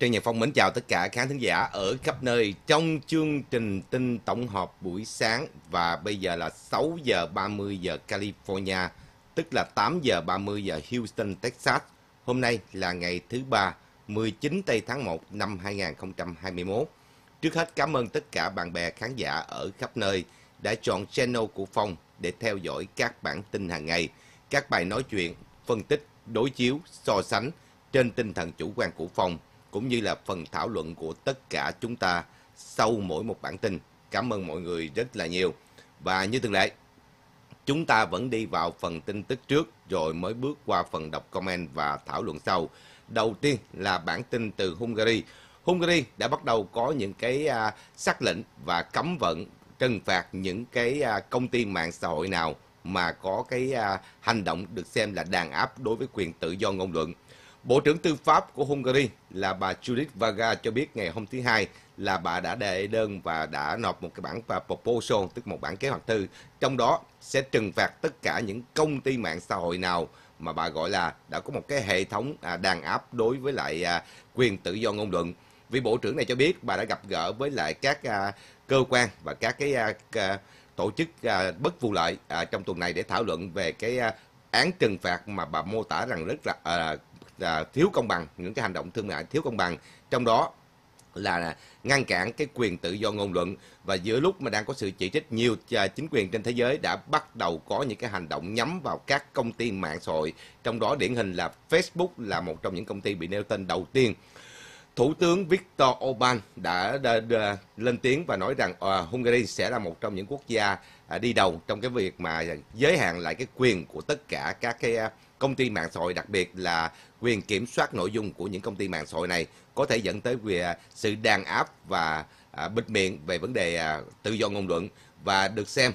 Trần Nhật Phong mến chào tất cả khán thính giả ở khắp nơi trong chương trình tin tổng hợp buổi sáng, và bây giờ là 6 giờ 30 giờ California, tức là 8 giờ 30 giờ Houston, Texas. Hôm nay là ngày thứ ba, 19 tây tháng 1 năm 2021. Trước hết cảm ơn tất cả bạn bè khán giả ở khắp nơi đã chọn channel của Phong để theo dõi các bản tin hàng ngày, các bài nói chuyện, phân tích, đối chiếu, so sánh trên tinh thần chủ quan của Phong, cũng như là phần thảo luận của tất cả chúng ta sau mỗi một bản tin. Cảm ơn mọi người rất là nhiều. Và như thường lệ, chúng ta vẫn đi vào phần tin tức trước rồi mới bước qua phần đọc comment và thảo luận sau. Đầu tiên là bản tin từ Hungary. Hungary đã bắt đầu có những cái sắc lệnh và cấm vận, trừng phạt những cái công ty mạng xã hội nào mà có cái hành động được xem là đàn áp đối với quyền tự do ngôn luận. Bộ trưởng Tư pháp của Hungary là bà Judit Varga cho biết ngày hôm thứ Hai là bà đã đệ đơn và đã nộp một cái bản proposal, tức một bản kế hoạch thư, trong đó sẽ trừng phạt tất cả những công ty mạng xã hội nào mà bà gọi là đã có một cái hệ thống đàn áp đối với lại quyền tự do ngôn luận. Vì bộ trưởng này cho biết bà đã gặp gỡ với lại các cơ quan và các cái tổ chức bất vụ lợi trong tuần này để thảo luận về cái án trừng phạt mà bà mô tả rằng rất là thiếu công bằng, những cái hành động thương mại thiếu công bằng, trong đó là ngăn cản cái quyền tự do ngôn luận. Và giữa lúc mà đang có sự chỉ trích, nhiều chính quyền trên thế giới đã bắt đầu có những cái hành động nhắm vào các công ty mạng xã hội, trong đó điển hình là Facebook là một trong những công ty bị nêu tên đầu tiên. Thủ tướng Viktor Orbán đã lên tiếng và nói rằng Hungary sẽ là một trong những quốc gia đi đầu trong cái việc mà giới hạn lại cái quyền của tất cả các cái công ty mạng xã hội, đặc biệt là quyền kiểm soát nội dung của những công ty mạng xã hội này, có thể dẫn tới sự đàn áp và bịt miệng về vấn đề tự do ngôn luận. Và được xem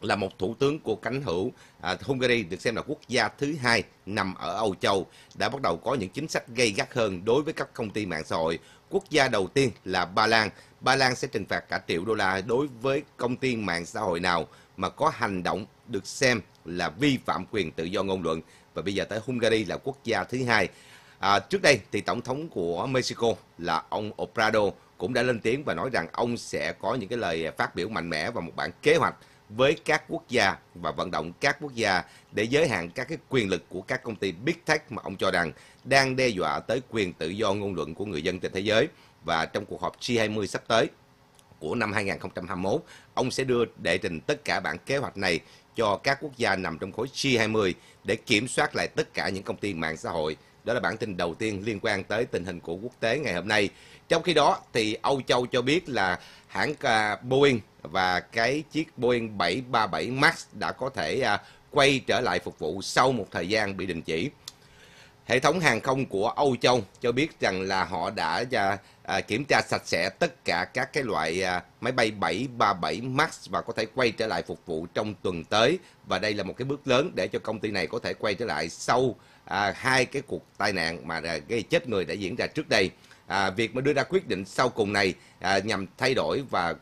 là một thủ tướng của cánh hữu, Hungary được xem là quốc gia thứ hai nằm ở Âu Châu đã bắt đầu có những chính sách gay gắt hơn đối với các công ty mạng xã hội. Quốc gia đầu tiên là Ba Lan. Ba Lan sẽ trừng phạt cả $1 triệu đối với công ty mạng xã hội nào mà có hành động được xem là vi phạm quyền tự do ngôn luận. Và bây giờ tới Hungary là quốc gia thứ hai. Trước đây thì tổng thống của Mexico là ông Obrador cũng đã lên tiếng và nói rằng ông sẽ có những cái lời phát biểu mạnh mẽ và một bản kế hoạch với các quốc gia và vận động các quốc gia để giới hạn các cái quyền lực của các công ty Big Tech mà ông cho rằng đang đe dọa tới quyền tự do ngôn luận của người dân trên thế giới. Và trong cuộc họp G20 sắp tới của năm 2021, ông sẽ đưa đệ trình tất cả bản kế hoạch này cho các quốc gia nằm trong khối G20 để kiểm soát lại tất cả những công ty mạng xã hội. Đó là bản tin đầu tiên liên quan tới tình hình của quốc tế ngày hôm nay. Trong khi đó thì Âu Châu cho biết là hãng Boeing và cái chiếc Boeing 737 Max đã có thể quay trở lại phục vụ sau một thời gian bị đình chỉ. Hệ thống hàng không của Âu Châu cho biết rằng là họ đã kiểm tra sạch sẽ tất cả các cái loại máy bay 737 Max và có thể quay trở lại phục vụ trong tuần tới. Và đây là một cái bước lớn để cho công ty này có thể quay trở lại sau hai cái cuộc tai nạn mà gây chết người đã diễn ra trước đây. Việc mà đưa ra quyết định sau cùng này nhằm thay đổi và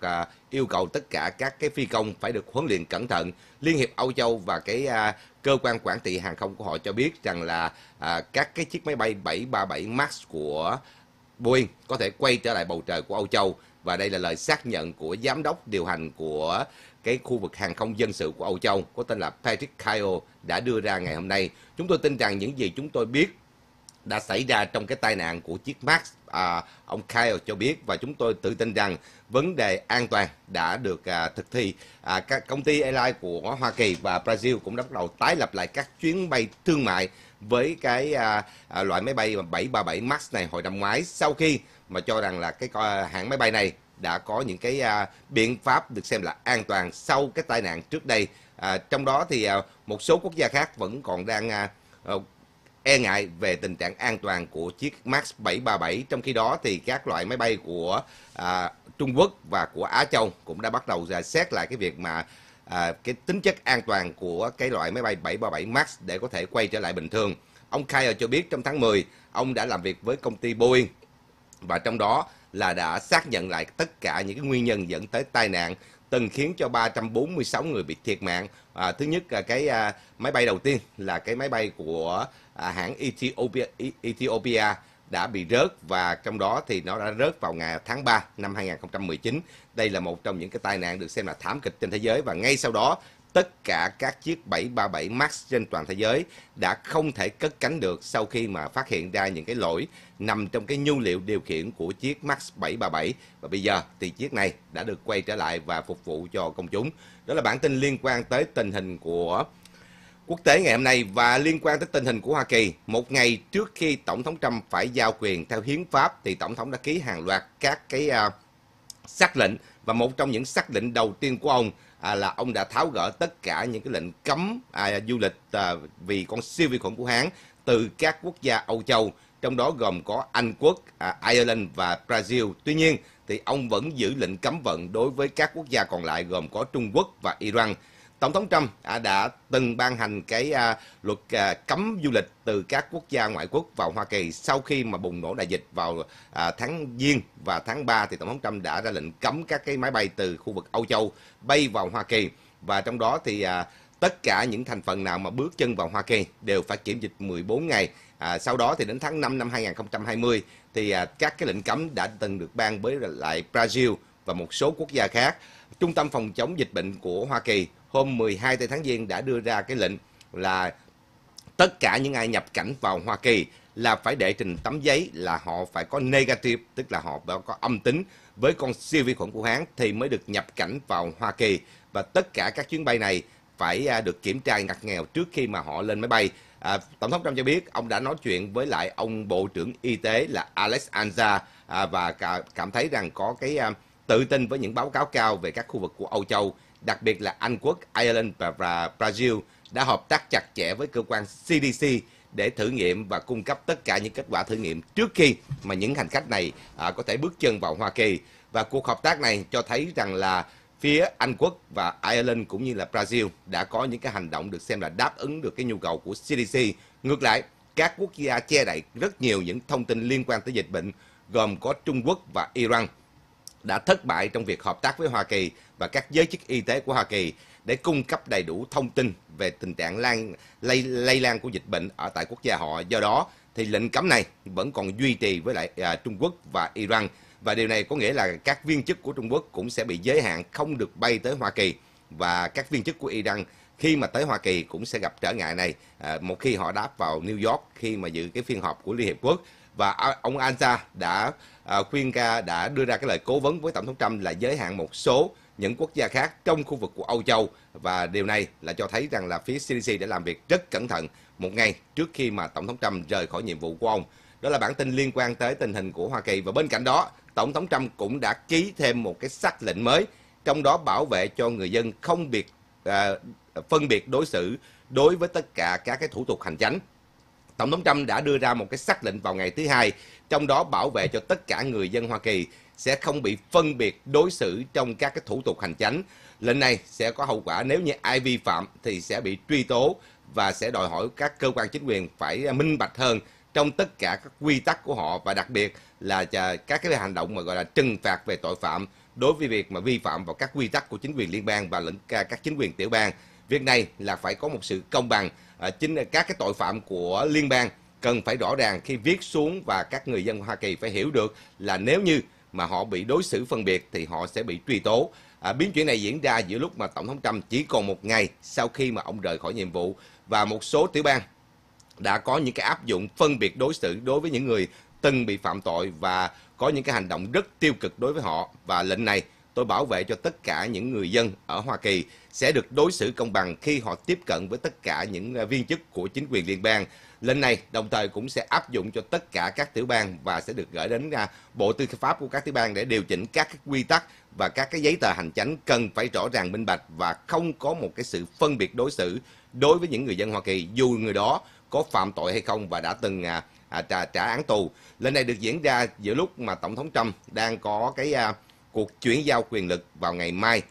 yêu cầu tất cả các cái phi công phải được huấn luyện cẩn thận. Liên hiệp Âu Châu và cái cơ quan quản trị hàng không của họ cho biết rằng là các cái chiếc máy bay 737 Max của Boeing có thể quay trở lại bầu trời của Âu Châu. Và đây là lời xác nhận của giám đốc điều hành của cái khu vực hàng không dân sự của Âu Châu có tên là Patrick Ky đã đưa ra ngày hôm nay. Chúng tôi tin rằng những gì chúng tôi biết đã xảy ra trong cái tai nạn của chiếc Max, ông Kyle cho biết, và chúng tôi tự tin rằng vấn đề an toàn đã được thực thi. Các công ty airline của Hoa Kỳ và Brazil cũng đã bắt đầu tái lập lại các chuyến bay thương mại với cái loại máy bay 737 Max này hồi năm ngoái, sau khi mà cho rằng là cái hãng máy bay này đã có những cái biện pháp được xem là an toàn sau cái tai nạn trước đây. Trong đó thì một số quốc gia khác vẫn còn đang e ngại về tình trạng an toàn của chiếc Max 737. Trong khi đó thì các loại máy bay của Trung Quốc và của Á Châu cũng đã bắt đầu xét lại cái việc mà cái tính chất an toàn của cái loại máy bay 737 Max để có thể quay trở lại bình thường. Ông Kyle cho biết trong tháng 10, ông đã làm việc với công ty Boeing và trong đó là đã xác nhận lại tất cả những cái nguyên nhân dẫn tới tai nạn từng khiến cho 346 người bị thiệt mạng. Thứ nhất là cái máy bay đầu tiên là cái máy bay của hãng Ethiopia đã bị rớt, và trong đó thì nó đã rớt vào ngày tháng 3 năm 2019. Đây là một trong những cái tai nạn được xem là thảm kịch trên thế giới, và ngay sau đó tất cả các chiếc 737 MAX trên toàn thế giới đã không thể cất cánh được sau khi mà phát hiện ra những cái lỗi nằm trong cái nhu liệu điều khiển của chiếc MAX 737. Và bây giờ thì chiếc này đã được quay trở lại và phục vụ cho công chúng. Đó là bản tin liên quan tới tình hình của quốc tế ngày hôm nay. Và liên quan tới tình hình của Hoa Kỳ, một ngày trước khi Tổng thống Trump phải giao quyền theo hiến pháp thì Tổng thống đã ký hàng loạt các cái sắc lệnh. Và một trong những sắc lệnh đầu tiên của ông là ông đã tháo gỡ tất cả những cái lệnh cấm du lịch vì con siêu vi khuẩn Vũ Hán từ các quốc gia Âu Châu, trong đó gồm có Anh Quốc, Ireland và Brazil. Tuy nhiên thì ông vẫn giữ lệnh cấm vận đối với các quốc gia còn lại gồm có Trung Quốc và Iran. Tổng thống Trump đã từng ban hành cái luật cấm du lịch từ các quốc gia ngoại quốc vào Hoa Kỳ sau khi mà bùng nổ đại dịch vào tháng Giêng và tháng 3 thì Tổng thống Trump đã ra lệnh cấm các cái máy bay từ khu vực Âu Châu bay vào Hoa Kỳ, và trong đó thì tất cả những thành phần nào mà bước chân vào Hoa Kỳ đều phải kiểm dịch 14 ngày. Sau đó thì đến tháng 5 năm 2020 thì các cái lệnh cấm đã từng được ban với lại Brazil và một số quốc gia khác. Trung tâm phòng chống dịch bệnh của Hoa Kỳ hôm 12 tháng Giêng đã đưa ra cái lệnh là tất cả những ai nhập cảnh vào Hoa Kỳ là phải đệ trình tấm giấy là họ phải có negative, tức là họ phải có âm tính với con siêu vi khuẩn Vũ Hán thì mới được nhập cảnh vào Hoa Kỳ, và tất cả các chuyến bay này phải được kiểm tra ngặt nghèo trước khi mà họ lên máy bay. Tổng thống Trump cho biết ông đã nói chuyện với lại ông Bộ trưởng Y tế là Alex Anza và cảm thấy rằng có cái tự tin với những báo cáo cao về các khu vực của Âu Châu, đặc biệt là Anh Quốc, Ireland và Brazil đã hợp tác chặt chẽ với cơ quan CDC để thử nghiệm và cung cấp tất cả những kết quả thử nghiệm trước khi mà những hành khách này có thể bước chân vào Hoa Kỳ. Và cuộc hợp tác này cho thấy rằng là phía Anh Quốc và Ireland cũng như là Brazil đã có những cái hành động được xem là đáp ứng được cái nhu cầu của CDC. Ngược lại, các quốc gia che đậy rất nhiều những thông tin liên quan tới dịch bệnh gồm có Trung Quốc và Iran đã thất bại trong việc hợp tác với Hoa Kỳ và các giới chức y tế của Hoa Kỳ để cung cấp đầy đủ thông tin về tình trạng lây lan của dịch bệnh ở tại quốc gia họ. Do đó thì lệnh cấm này vẫn còn duy trì với lại Trung Quốc và Iran, và điều này có nghĩa là các viên chức của Trung Quốc cũng sẽ bị giới hạn không được bay tới Hoa Kỳ, và các viên chức của Iran khi mà tới Hoa Kỳ cũng sẽ gặp trở ngại này một khi họ đáp vào New York khi mà dự cái phiên họp của Liên Hiệp Quốc. Và ông Anza đã đưa ra cái lời cố vấn với Tổng thống Trump là giới hạn một số những quốc gia khác trong khu vực của Âu Châu, và điều này là cho thấy rằng là phía CDC đã làm việc rất cẩn thận một ngày trước khi mà Tổng thống Trump rời khỏi nhiệm vụ của ông. Đó là bản tin liên quan tới tình hình của Hoa Kỳ, và bên cạnh đó Tổng thống Trump cũng đã ký thêm một cái sắc lệnh mới, trong đó bảo vệ cho người dân không biệt phân biệt đối xử đối với tất cả các cái thủ tục hành chính. Tổng thống Trump đã đưa ra một cái sắc lệnh vào ngày thứ Hai, trong đó bảo vệ cho tất cả người dân Hoa Kỳ sẽ không bị phân biệt đối xử trong các cái thủ tục hành chính. Lệnh này sẽ có hậu quả nếu như ai vi phạm thì sẽ bị truy tố, và sẽ đòi hỏi các cơ quan chính quyền phải minh bạch hơn trong tất cả các quy tắc của họ, và đặc biệt là các cái hành động mà gọi là trừng phạt về tội phạm đối với việc mà vi phạm vào các quy tắc của chính quyền liên bang và lẫn các chính quyền tiểu bang. Việc này là phải có một sự công bằng, chính các cái tội phạm của liên bang cần phải rõ ràng khi viết xuống, và các người dân Hoa Kỳ phải hiểu được là nếu như mà họ bị đối xử phân biệt thì họ sẽ bị truy tố. Biến chuyển này diễn ra giữa lúc mà Tổng thống Trump chỉ còn một ngày sau khi mà ông rời khỏi nhiệm vụ, và một số tiểu bang đã có những cái áp dụng phân biệt đối xử đối với những người từng bị phạm tội và có những cái hành động rất tiêu cực đối với họ. Và lệnh này tôi bảo vệ cho tất cả những người dân ở Hoa Kỳ sẽ được đối xử công bằng khi họ tiếp cận với tất cả những viên chức của chính quyền liên bang. Lệnh này đồng thời cũng sẽ áp dụng cho tất cả các tiểu bang và sẽ được gửi đến Bộ Tư pháp của các tiểu bang để điều chỉnh các quy tắc và các cái giấy tờ hành chính cần phải rõ ràng minh bạch và không có một cái sự phân biệt đối xử đối với những người dân Hoa Kỳ dù người đó có phạm tội hay không và đã từng trả án tù. Lệnh này được diễn ra giữa lúc mà Tổng thống Trump đang có cái cuộc chuyển giao quyền lực vào ngày mai,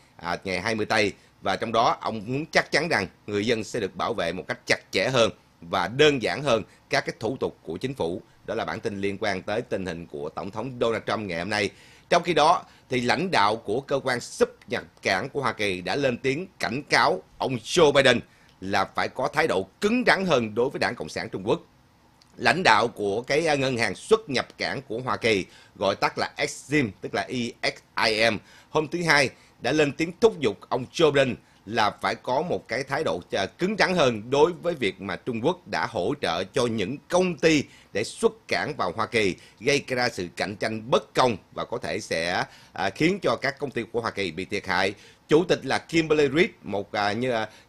ngày 20 Tây, và trong đó ông muốn chắc chắn rằng người dân sẽ được bảo vệ một cách chặt chẽ hơn và đơn giản hơn các cái thủ tục của chính phủ. Đó là bản tin liên quan tới tình hình của Tổng thống Donald Trump ngày hôm nay. Trong khi đó, thì lãnh đạo của cơ quan xuất nhập cảnh của Hoa Kỳ đã lên tiếng cảnh cáo ông Joe Biden là phải có thái độ cứng rắn hơn đối với Đảng Cộng sản Trung Quốc. lãnh đạo của cái ngân hàng xuất nhập cảng của Hoa Kỳ, gọi tắt là Exim, tức là EXIM, hôm thứ Hai đã lên tiếng thúc giục ông Joe Biden là phải có một cái thái độ cứng rắn hơn đối với việc mà Trung Quốc đã hỗ trợ cho những công ty để xuất cảng vào Hoa Kỳ, gây ra sự cạnh tranh bất công và có thể sẽ khiến cho các công ty của Hoa Kỳ bị thiệt hại. Chủ tịch là Kimberly Reed, một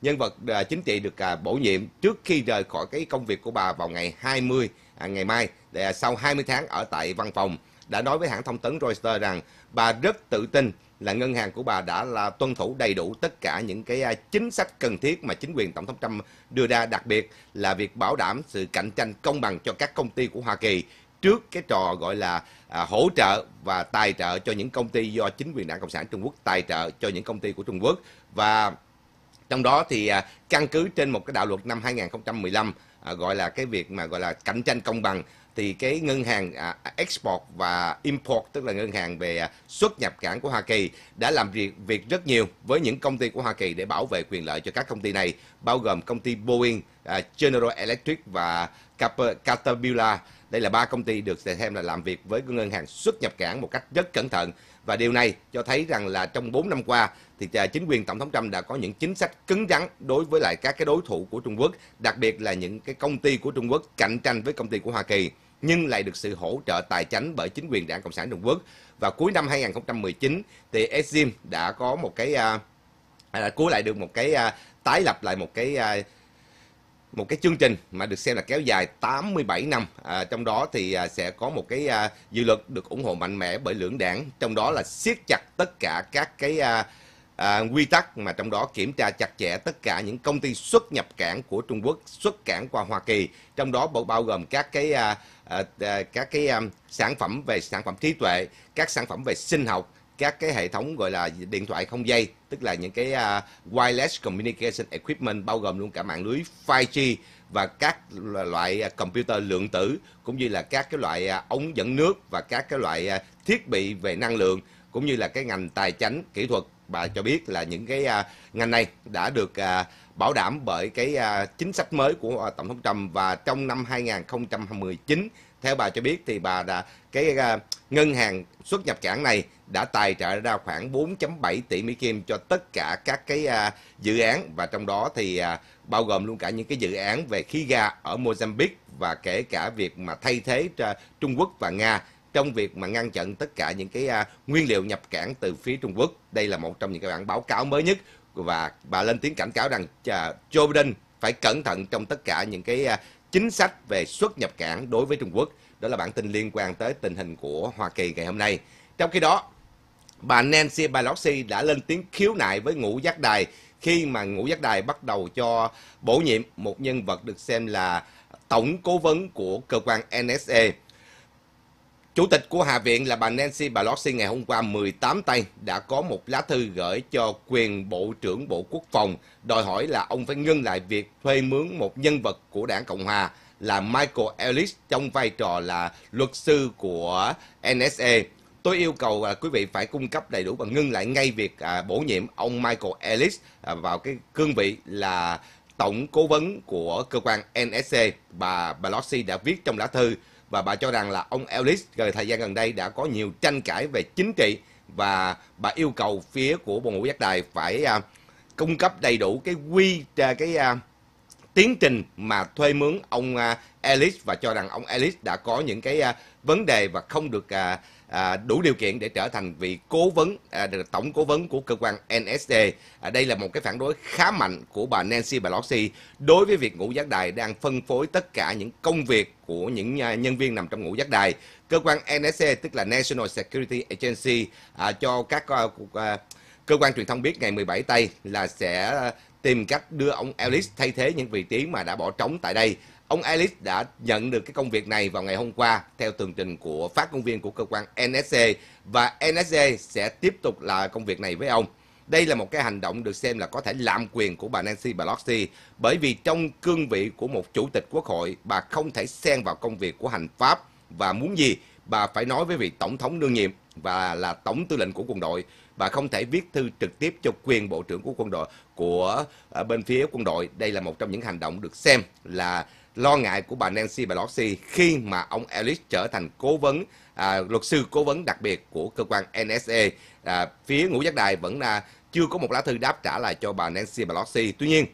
nhân vật chính trị được bổ nhiệm trước khi rời khỏi cái công việc của bà vào ngày 20 ngày mai, sau 20 tháng ở tại văn phòng, đã nói với hãng thông tấn Reuters rằng bà rất tự tin là ngân hàng của bà đã là tuân thủ đầy đủ tất cả những cái chính sách cần thiết mà chính quyền Tổng thống Trump đưa ra, đặc biệt là việc bảo đảm sự cạnh tranh công bằng cho các công ty của Hoa Kỳ trước cái trò gọi là hỗ trợ và tài trợ cho những công ty do chính quyền Đảng Cộng sản Trung Quốc tài trợ cho những công ty của Trung Quốc. Và trong đó thì căn cứ trên một cái đạo luật năm 2015 gọi là cái việc mà gọi là cạnh tranh công bằng, thì cái ngân hàng Export và Import, tức là ngân hàng về xuất nhập cảng của Hoa Kỳ, đã làm việc rất nhiều với những công ty của Hoa Kỳ để bảo vệ quyền lợi cho các công ty này, bao gồm công ty Boeing, General Electric và Caterpillar. Đây là ba công ty được xem là làm việc với ngân hàng xuất nhập cảng một cách rất cẩn thận. Và điều này cho thấy rằng là trong 4 năm qua thì chính quyền Tổng thống Trump đã có những chính sách cứng rắn đối với lại các cái đối thủ của Trung Quốc, đặc biệt là những cái công ty của Trung Quốc cạnh tranh với công ty của Hoa Kỳ, nhưng lại được sự hỗ trợ tài chính bởi chính quyền Đảng Cộng sản Trung Quốc. Và cuối năm 2019 thì Exim đã có một cái cứu lại được một cái tái lập lại một cái chương trình mà được xem là kéo dài 87 năm, trong đó thì sẽ có một cái dự luật được ủng hộ mạnh mẽ bởi lưỡng đảng, trong đó là siết chặt tất cả các cái quy tắc mà trong đó kiểm tra chặt chẽ tất cả những công ty xuất nhập cảng của Trung Quốc xuất cảng qua Hoa Kỳ, trong đó bao gồm các cái sản phẩm về sản phẩm trí tuệ, các sản phẩm về sinh học, các cái hệ thống gọi là điện thoại không dây, tức là những cái wireless communication equipment, bao gồm luôn cả mạng lưới 5G và các loại computer lượng tử, cũng như là các cái loại ống dẫn nước và các cái loại thiết bị về năng lượng, cũng như là cái ngành tài chính, kỹ thuật. Bà cho biết là những cái ngành này đã được bảo đảm bởi cái chính sách mới của Tổng thống Trump. Và trong năm 2019, theo bà cho biết thì bà đã ngân hàng xuất nhập cảng này đã tài trợ ra khoảng 4.7 tỷ Mỹ Kim cho tất cả các cái dự án, và trong đó thì bao gồm luôn cả những cái dự án về khí ga ở Mozambique, và kể cả việc mà thay thế Trung Quốc và Nga trong việc mà ngăn chặn tất cả những cái nguyên liệu nhập cảng từ phía Trung Quốc. Đây là một trong những cái bản báo cáo mới nhất, và bà lên tiếng cảnh cáo rằng Joe Biden phải cẩn thận trong tất cả những cái chính sách về xuất nhập cảng đối với Trung Quốc. Đó là bản tin liên quan tới tình hình của Hoa Kỳ ngày hôm nay. Trong khi đó, bà Nancy Pelosi đã lên tiếng khiếu nại với Ngũ Giác Đài khi mà Ngũ Giác Đài bắt đầu cho bổ nhiệm một nhân vật được xem là tổng cố vấn của cơ quan NSA. Chủ tịch của Hạ viện là bà Nancy Pelosi ngày hôm qua 18 tây đã có một lá thư gửi cho quyền Bộ trưởng Bộ Quốc phòng, đòi hỏi là ông phải ngưng lại việc thuê mướn một nhân vật của Đảng Cộng Hòa là Michael Ellis trong vai trò là luật sư của NSA. Tôi yêu cầu quý vị phải cung cấp đầy đủ và ngưng lại ngay việc bổ nhiệm ông Michael Ellis vào cái cương vị là tổng cố vấn của cơ quan NSA, bà Pelosi đã viết trong lá thư. Và bà cho rằng là ông Ellis thời gian gần đây đã có nhiều tranh cãi về chính trị, và bà yêu cầu phía của Bộ Ngũ Giác Đài phải cung cấp đầy đủ cái tiến trình mà thuê mướn ông Ellis, và cho rằng ông Ellis đã có những cái vấn đề và không được đủ điều kiện để trở thành vị tổng cố vấn của cơ quan NSA. Đây là một cái phản đối khá mạnh của bà Nancy Pelosi đối với việc Ngũ Giác Đài đang phân phối tất cả những công việc của những nhân viên nằm trong Ngũ Giác Đài. Cơ quan NSA, tức là National Security Agency, cho các cơ quan truyền thông biết ngày 17 tây là sẽ tìm cách đưa ông Ellis thay thế những vị trí mà đã bỏ trống tại đây. Ông Ellis đã nhận được cái công việc này vào ngày hôm qua theo tường trình của phát ngôn viên của cơ quan NSA, và NSA sẽ tiếp tục là công việc này với ông. Đây là một cái hành động được xem là có thể lạm quyền của bà Nancy Pelosi, bởi vì trong cương vị của một chủ tịch quốc hội, bà không thể xen vào công việc của hành pháp, và muốn gì bà phải nói với vị tổng thống đương nhiệm và là tổng tư lệnh của quân đội. Bà không thể viết thư trực tiếp cho quyền bộ trưởng của quân đội, của bên phía quân đội. Đây là một trong những hành động được xem là lo ngại của bà Nancy Pelosi khi mà ông Ellis trở thành cố vấn, luật sư cố vấn đặc biệt của cơ quan NSA. Phía Ngũ Giác Đài vẫn là chưa có một lá thư đáp trả lại cho bà Nancy Pelosi. Tuy nhiên,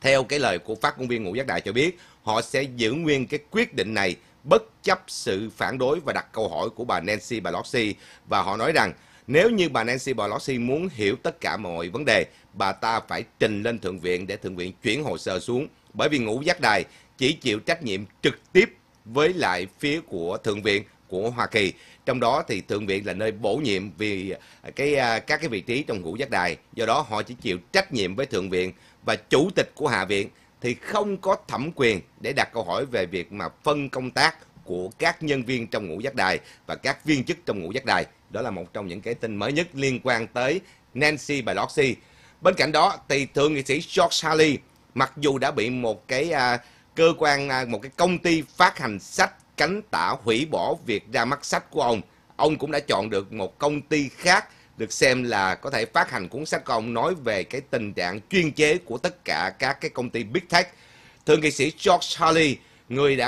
theo cái lời của phát ngôn viên Ngũ Giác Đài cho biết, họ sẽ giữ nguyên cái quyết định này bất chấp sự phản đối và đặt câu hỏi của bà Nancy Pelosi. Và họ nói rằng nếu như bà Nancy Pelosi muốn hiểu tất cả mọi vấn đề, bà ta phải trình lên Thượng viện để Thượng viện chuyển hồ sơ xuống. Bởi vì Ngũ Giác Đài chỉ chịu trách nhiệm trực tiếp với lại phía của Thượng viện của Hoa Kỳ. Trong đó thì Thượng viện là nơi bổ nhiệm vì các cái vị trí trong Ngũ Giác Đài. Do đó họ chỉ chịu trách nhiệm với Thượng viện, và Chủ tịch của Hạ viện thì không có thẩm quyền để đặt câu hỏi về việc mà phân công tác của các nhân viên trong Ngũ Giác Đài và các viên chức trong Ngũ Giác Đài. Đó là một trong những cái tin mới nhất liên quan tới Nancy Pelosi. Bên cạnh đó thì thượng nghị sĩ George Hawley, mặc dù đã bị một cái cơ quan, một cái công ty phát hành sách cánh tả hủy bỏ việc ra mắt sách của ông cũng đã chọn được một công ty khác được xem là có thể phát hành cuốn sách của ông, nói về cái tình trạng chuyên chế của tất cả các cái công ty Big Tech. Thượng nghị sĩ George Hawley, người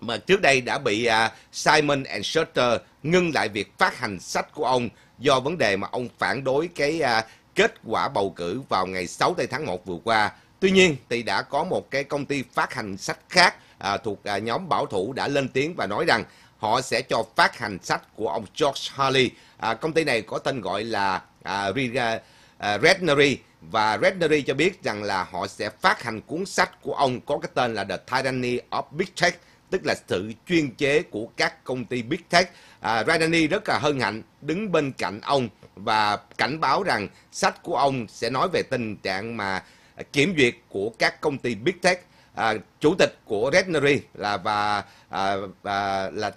mà trước đây đã bị Simon & Schuster ngưng lại việc phát hành sách của ông do vấn đề mà ông phản đối cái kết quả bầu cử vào ngày 6 tháng 1 vừa qua. Tuy nhiên thì đã có một cái công ty phát hành sách khác thuộc nhóm bảo thủ đã lên tiếng và nói rằng họ sẽ cho phát hành sách của ông George Hawley. Công ty này có tên gọi là Regnery, và Regnery cho biết rằng là họ sẽ phát hành cuốn sách của ông có cái tên là The Tyranny of Big Tech, tức là sự chuyên chế của các công ty Big Tech. Regnery rất là hân hạnh đứng bên cạnh ông và cảnh báo rằng sách của ông sẽ nói về tình trạng mà kiểm duyệt của các công ty Big Tech. Chủ tịch của Regnery là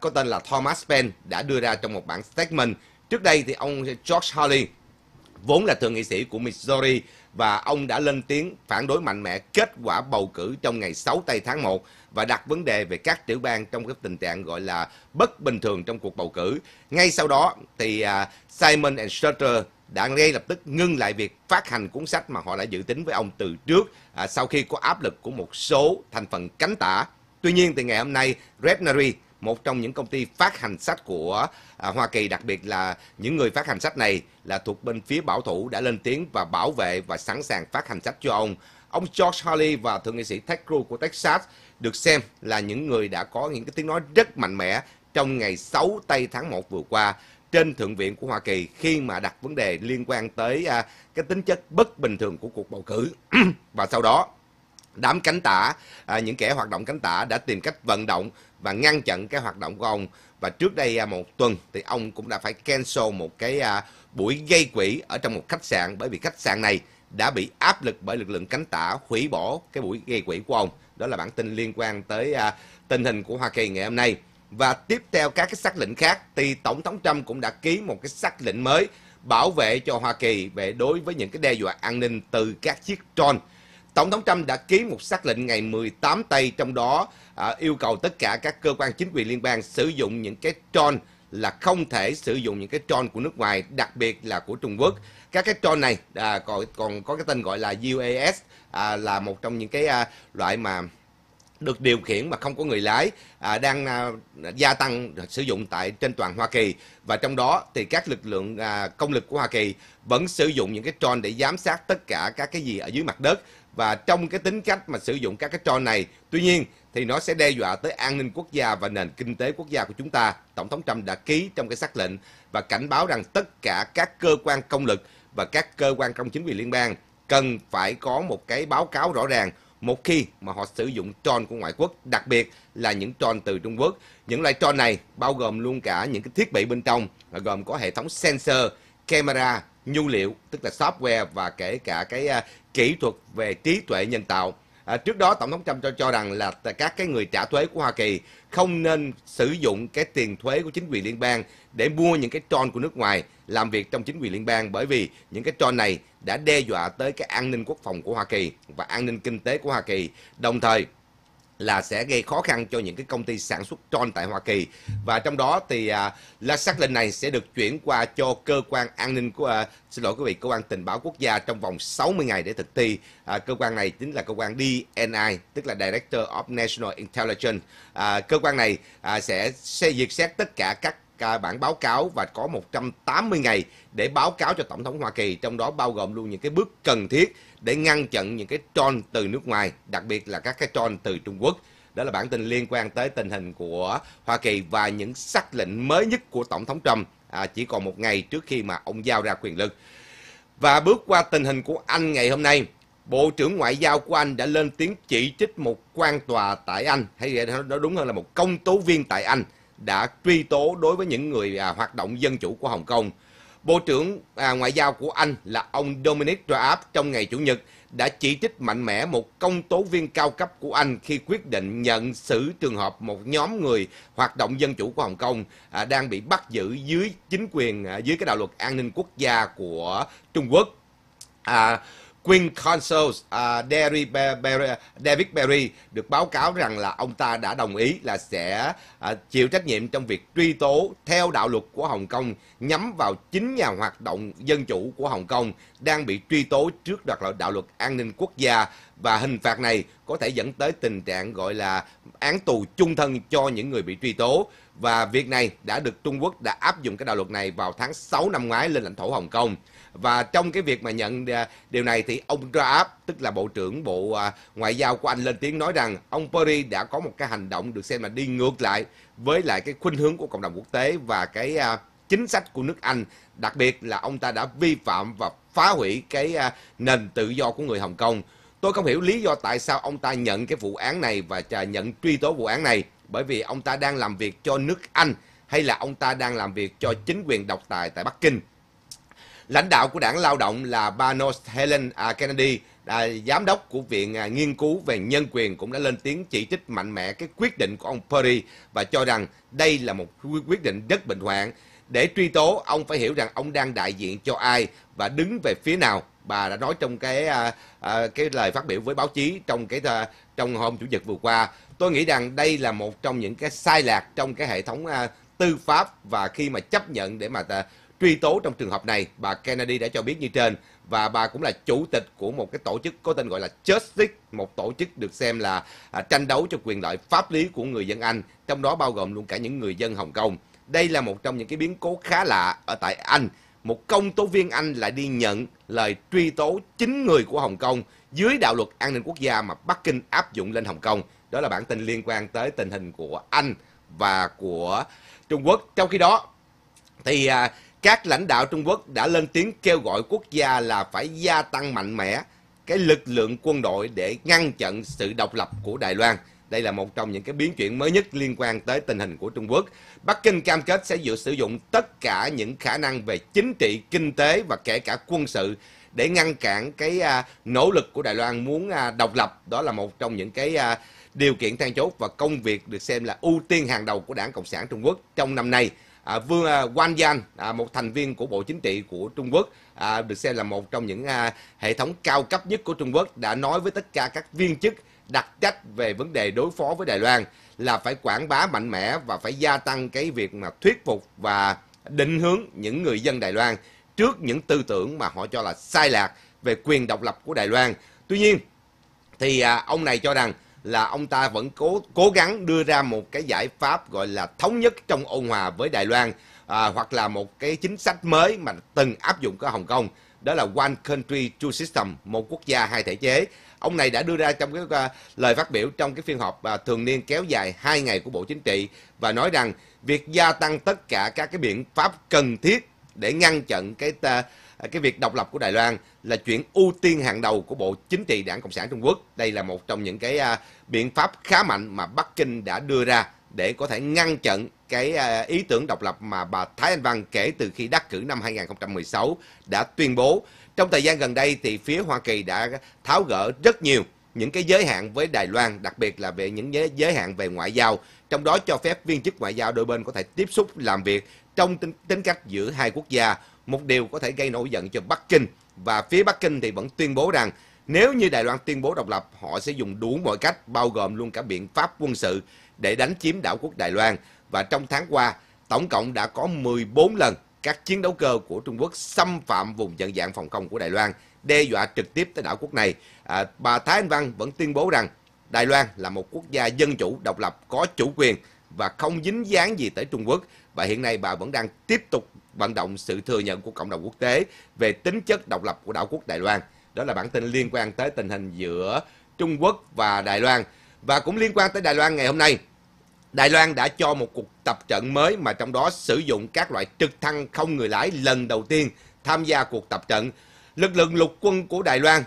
có tên là Thomas Penn đã đưa ra trong một bản statement. Trước đây thì ông George Hawley vốn là thượng nghị sĩ của Missouri, và ông đã lên tiếng phản đối mạnh mẽ kết quả bầu cử trong ngày 6 tháng 1 và đặt vấn đề về các tiểu bang trong cái tình trạng gọi là bất bình thường trong cuộc bầu cử. Ngay sau đó thì Simon & Schuster đã ngay lập tức ngưng lại việc phát hành cuốn sách mà họ đã dự tính với ông từ trước sau khi có áp lực của một số thành phần cánh tả. Tuy nhiên thì ngày hôm nay Regnery, một trong những công ty phát hành sách của Hoa Kỳ, đặc biệt là những người phát hành sách này là thuộc bên phía bảo thủ, đã lên tiếng và bảo vệ và sẵn sàng phát hành sách cho ông. Ông George Hawley và thượng nghị sĩ Ted Cruz của Texas được xem là những người đã có những cái tiếng nói rất mạnh mẽ trong ngày 6 tháng 1 vừa qua trên Thượng viện của Hoa Kỳ khi mà đặt vấn đề liên quan tới cái tính chất bất bình thường của cuộc bầu cử. Và sau đó đám cánh tả, những kẻ hoạt động cánh tả đã tìm cách vận động và ngăn chặn cái hoạt động của ông. Và trước đây một tuần thì ông cũng đã phải cancel một cái buổi gây quỹ ở trong một khách sạn, bởi vì khách sạn này đã bị áp lực bởi lực lượng cánh tả hủy bỏ cái buổi gây quỹ của ông. Đó là bản tin liên quan tới tình hình của Hoa Kỳ ngày hôm nay. Và tiếp theo các cái sắc lệnh khác thì Tổng thống Trump cũng đã ký một cái sắc lệnh mới bảo vệ cho Hoa Kỳ về đối với những cái đe dọa an ninh từ các chiếc drone. Tổng thống Trump đã ký một sắc lệnh ngày 18 tây, trong đó yêu cầu tất cả các cơ quan chính quyền liên bang sử dụng những cái drone là không thể sử dụng những cái drone của nước ngoài, đặc biệt là của Trung Quốc. Các cái drone này còn có cái tên gọi là UAS, là một trong những cái loại mà được điều khiển mà không có người lái, đang gia tăng sử dụng trên toàn Hoa Kỳ. Và trong đó thì các lực lượng công lực của Hoa Kỳ vẫn sử dụng những cái drone để giám sát tất cả các cái gì ở dưới mặt đất. Và trong cái tính cách mà sử dụng các cái drone này, tuy nhiên thì nó sẽ đe dọa tới an ninh quốc gia và nền kinh tế quốc gia của chúng ta. Tổng thống Trump đã ký trong cái sắc lệnh và cảnh báo rằng tất cả các cơ quan công lực và các cơ quan công chính quyền liên bang cần phải có một cái báo cáo rõ ràng một khi mà họ sử dụng drone của ngoại quốc, đặc biệt là những drone từ Trung Quốc. Những loại drone này bao gồm luôn cả những cái thiết bị bên trong, gồm có hệ thống sensor, camera, nhu liệu, tức là software, và kể cả cái kỹ thuật về trí tuệ nhân tạo. Trước đó Tổng thống Trump cho rằng là các cái người trả thuế của Hoa Kỳ không nên sử dụng cái tiền thuế của chính quyền liên bang để mua những cái drone của nước ngoài làm việc trong chính quyền liên bang, bởi vì những cái drone này đã đe dọa tới cái an ninh quốc phòng của Hoa Kỳ và an ninh kinh tế của Hoa Kỳ. Đồng thời là sẽ gây khó khăn cho những cái công ty sản xuất drone tại Hoa Kỳ. Và trong đó thì lá sắc lệnh này sẽ được chuyển qua cho cơ quan an ninh của cơ quan tình báo quốc gia trong vòng 60 ngày để thực thi. Cơ quan này chính là cơ quan DNI, tức là Director of National Intelligence. Cơ quan này sẽ duyệt xét tất cả các bản báo cáo và có 180 ngày để báo cáo cho Tổng thống Hoa Kỳ, trong đó bao gồm luôn những cái bước cần thiết để ngăn chặn những cái drone từ nước ngoài, đặc biệt là các cái drone từ Trung Quốc. Đó là bản tin liên quan tới tình hình của Hoa Kỳ và những sắc lệnh mới nhất của Tổng thống Trump chỉ còn một ngày trước khi mà ông giao ra quyền lực. Và bước qua tình hình của Anh ngày hôm nay, Bộ trưởng Ngoại giao của Anh đã lên tiếng chỉ trích một quan tòa tại Anh, hay nói đúng hơn là một công tố viên tại Anh, đã truy tố đối với những người hoạt động dân chủ của Hồng Kông. Bộ trưởng Ngoại giao của Anh là ông Dominic Raab trong ngày Chủ nhật đã chỉ trích mạnh mẽ một công tố viên cao cấp của Anh khi quyết định nhận xử trường hợp một nhóm người hoạt động dân chủ của Hồng Kông đang bị bắt giữ dưới chính quyền, dưới cái đạo luật an ninh quốc gia của Trung Quốc. Queen Consort David Perry được báo cáo rằng là ông ta đã đồng ý là sẽ chịu trách nhiệm trong việc truy tố theo đạo luật của Hồng Kông nhắm vào 9 nhà hoạt động dân chủ của Hồng Kông đang bị truy tố trước đạo luật an ninh quốc gia, và hình phạt này có thể dẫn tới tình trạng gọi là án tù chung thân cho những người bị truy tố. Và việc này đã được Trung Quốc đã áp dụng cái đạo luật này vào tháng 6 năm ngoái lên lãnh thổ Hồng Kông. Và trong cái việc mà nhận điều này thì ông Raab, tức là Bộ trưởng Bộ Ngoại giao của Anh, lên tiếng nói rằng ông Perry đã có một cái hành động được xem là đi ngược lại với lại cái khuynh hướng của cộng đồng quốc tế và cái chính sách của nước Anh. Đặc biệt là ông ta đã vi phạm và phá hủy cái nền tự do của người Hồng Kông. Tôi không hiểu lý do tại sao ông ta nhận cái vụ án này và nhận truy tố vụ án này, bởi vì ông ta đang làm việc cho nước Anh hay là ông ta đang làm việc cho chính quyền độc tài tại Bắc Kinh. Lãnh đạo của đảng lao động là Banos Helen Kennedy, giám đốc của Viện Nghiên cứu về Nhân quyền, cũng đã lên tiếng chỉ trích mạnh mẽ cái quyết định của ông Perry và cho rằng đây là một quyết định rất bệnh hoạn. Để truy tố, ông phải hiểu rằng ông đang đại diện cho ai và đứng về phía nào. Bà đã nói trong cái lời phát biểu với báo chí trong hôm Chủ nhật vừa qua. Tôi nghĩ rằng đây là một trong những cái sai lạc trong cái hệ thống tư pháp, và khi mà chấp nhận để mà truy tố trong trường hợp này, bà Kennedy đã cho biết như trên. Và bà cũng là chủ tịch của một cái tổ chức có tên gọi là Justice, một tổ chức được xem là tranh đấu cho quyền lợi pháp lý của người dân Anh, trong đó bao gồm luôn cả những người dân Hồng Kông. Đây là một trong những cái biến cố khá lạ ở tại Anh. Một công tố viên Anh lại đi nhận lời truy tố 9 người của Hồng Kông dưới đạo luật an ninh quốc gia mà Bắc Kinh áp dụng lên Hồng Kông. Đó là bản tin liên quan tới tình hình của Anh và của Trung Quốc. Trong khi đó, thì các lãnh đạo Trung Quốc đã lên tiếng kêu gọi quốc gia là phải gia tăng mạnh mẽ cái lực lượng quân đội để ngăn chặn sự độc lập của Đài Loan. Đây là một trong những cái biến chuyển mới nhất liên quan tới tình hình của Trung Quốc. Bắc Kinh cam kết sẽ sử dụng tất cả những khả năng về chính trị, kinh tế và kể cả quân sự để ngăn cản cái nỗ lực của Đài Loan muốn độc lập. Đó là một trong những cái điều kiện then chốt và công việc được xem là ưu tiên hàng đầu của Đảng Cộng sản Trung Quốc trong năm nay. Vương Wang Yang, một thành viên của Bộ Chính trị của Trung Quốc, được xem là một trong những hệ thống cao cấp nhất của Trung Quốc, đã nói với tất cả các viên chức đặc trách về vấn đề đối phó với Đài Loan là phải quảng bá mạnh mẽ và phải gia tăng cái việc mà thuyết phục và định hướng những người dân Đài Loan trước những tư tưởng mà họ cho là sai lạc về quyền độc lập của Đài Loan. Tuy nhiên thì ông này cho rằng là ông ta vẫn cố gắng đưa ra một cái giải pháp gọi là thống nhất trong ôn hòa với Đài Loan, hoặc là một cái chính sách mới mà từng áp dụng ở Hồng Kông, đó là One Country, Two System, một quốc gia hai thể chế. Ông này đã đưa ra trong cái lời phát biểu trong cái phiên họp thường niên kéo dài 2 ngày của Bộ Chính trị và nói rằng việc gia tăng tất cả các cái biện pháp cần thiết để ngăn chặn cái việc độc lập của Đài Loan là chuyện ưu tiên hàng đầu của Bộ Chính trị Đảng Cộng sản Trung Quốc. Đây là một trong những cái biện pháp khá mạnh mà Bắc Kinh đã đưa ra để có thể ngăn chặn cái ý tưởng độc lập mà bà Thái Anh Văn kể từ khi đắc cử năm 2016 đã tuyên bố. Trong thời gian gần đây thì phía Hoa Kỳ đã tháo gỡ rất nhiều những cái giới hạn với Đài Loan, đặc biệt là về những giới hạn về ngoại giao, trong đó cho phép viên chức ngoại giao đôi bên có thể tiếp xúc làm việc trong tính cách giữa hai quốc gia, một điều có thể gây nổi giận cho Bắc Kinh. Và phía Bắc Kinh thì vẫn tuyên bố rằng Nếu như Đài Loan tuyên bố độc lập, họ sẽ dùng đủ mọi cách, bao gồm luôn cả biện pháp quân sự, để đánh chiếm đảo quốc Đài Loan. Và trong tháng qua, tổng cộng đã có 14 lần các chiến đấu cơ của Trung Quốc xâm phạm vùng nhận dạng phòng không của Đài Loan, đe dọa trực tiếp tới đảo quốc này. Bà Thái Anh Văn vẫn tuyên bố rằng Đài Loan là một quốc gia dân chủ, độc lập, có chủ quyền và không dính dáng gì tới Trung Quốc. Và hiện nay bà vẫn đang tiếp tục vận động sự thừa nhận của cộng đồng quốc tế về tính chất độc lập của đảo quốc Đài Loan. Đó là bản tin liên quan tới tình hình giữa Trung Quốc và Đài Loan. Và cũng liên quan tới Đài Loan ngày hôm nay, Đài Loan đã cho một cuộc tập trận mới mà trong đó sử dụng các loại trực thăng không người lái lần đầu tiên tham gia cuộc tập trận. Lực lượng lục quân của Đài Loan,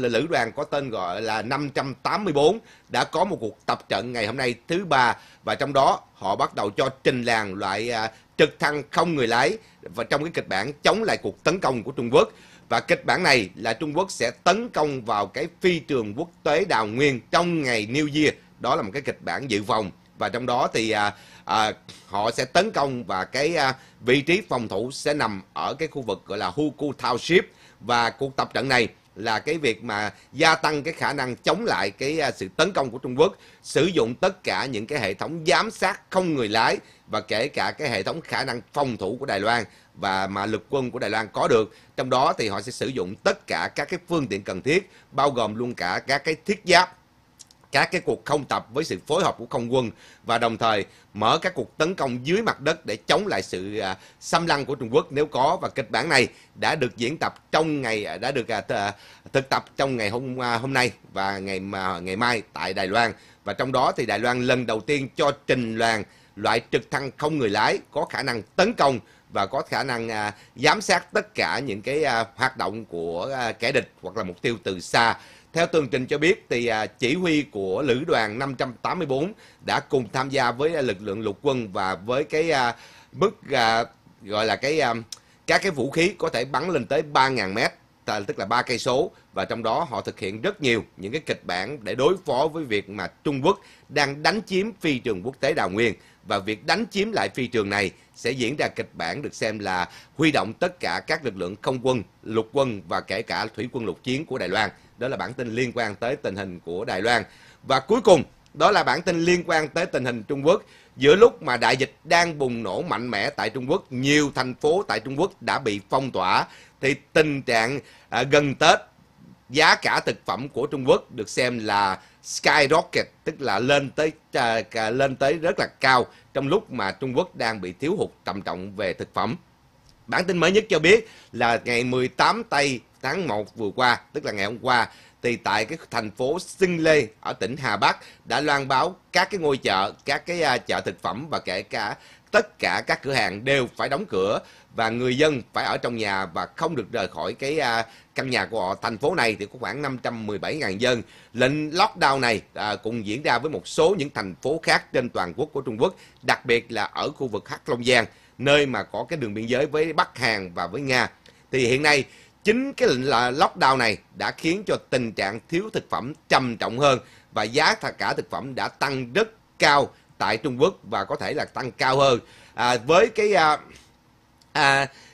lữ đoàn có tên gọi là 584, đã có một cuộc tập trận ngày hôm nay thứ Ba. Và trong đó họ bắt đầu cho trình làng loại trực thăng không người lái và trong cái kịch bản chống lại cuộc tấn công của Trung Quốc. Và kịch bản này là Trung Quốc sẽ tấn công vào cái phi trường quốc tế Đào Nguyên trong ngày New Year. Đó là một cái kịch bản dự phòng. Và trong đó thì họ sẽ tấn công và cái vị trí phòng thủ sẽ nằm ở cái khu vực gọi là Hukou Township. Và cuộc tập trận này là cái việc mà gia tăng cái khả năng chống lại cái sự tấn công của Trung Quốc, sử dụng tất cả những cái hệ thống giám sát không người lái và kể cả cái hệ thống khả năng phòng thủ của Đài Loan và mà lực quân của Đài Loan có được. Trong đó thì họ sẽ sử dụng tất cả các cái phương tiện cần thiết, bao gồm luôn cả các cái thiết giáp, các cái cuộc không tập với sự phối hợp của không quân, và đồng thời mở các cuộc tấn công dưới mặt đất để chống lại sự xâm lăng của Trung Quốc nếu có. Và kịch bản này đã được thực tập trong ngày hôm nay và ngày mai tại Đài Loan. Và trong đó thì Đài Loan lần đầu tiên cho trình làng loại trực thăng không người lái có khả năng tấn công và có khả năng giám sát tất cả những cái hoạt động của kẻ địch hoặc là mục tiêu từ xa. Theo tường trình cho biết thì chỉ huy của lữ đoàn 584 đã cùng tham gia với lực lượng lục quân và với cái các cái vũ khí có thể bắn lên tới 3.000 m, tức là 3 cây số, và trong đó họ thực hiện rất nhiều những cái kịch bản để đối phó với việc mà Trung Quốc đang đánh chiếm phi trường quốc tế Đào Nguyên. Và việc đánh chiếm lại phi trường này sẽ diễn ra kịch bản được xem là huy động tất cả các lực lượng không quân, lục quân và kể cả thủy quân lục chiến của Đài Loan. Đó là bản tin liên quan tới tình hình của Đài Loan. Và cuối cùng, đó là bản tin liên quan tới tình hình Trung Quốc. Giữa lúc mà đại dịch đang bùng nổ mạnh mẽ tại Trung Quốc, nhiều thành phố tại Trung Quốc đã bị phong tỏa, thì tình trạng gần Tết, giá cả thực phẩm của Trung Quốc được xem là skyrocket, tức là lên tới rất là cao trong lúc mà Trung Quốc đang bị thiếu hụt trầm trọng về thực phẩm. Bản tin mới nhất cho biết là ngày 18 tháng 1 vừa qua, tức là ngày hôm qua, thì tại cái thành phố Sinh Lê ở tỉnh Hà Bắc đã loan báo các cái ngôi chợ, các cái chợ thực phẩm và kể cả tất cả các cửa hàng đều phải đóng cửa và người dân phải ở trong nhà và không được rời khỏi cái căn nhà của họ. Thành phố này thì có khoảng 517.000 dân. Lệnh lockdown này cũng diễn ra với một số những thành phố khác trên toàn quốc của Trung Quốc, đặc biệt là ở khu vực Hắc Long Giang, nơi mà có cái đường biên giới với Bắc Hàn và với Nga. Thì hiện nay chính cái lệnh lockdown này đã khiến cho tình trạng thiếu thực phẩm trầm trọng hơn và giá cả thực phẩm đã tăng rất cao tại Trung Quốc và có thể là tăng cao hơn. Với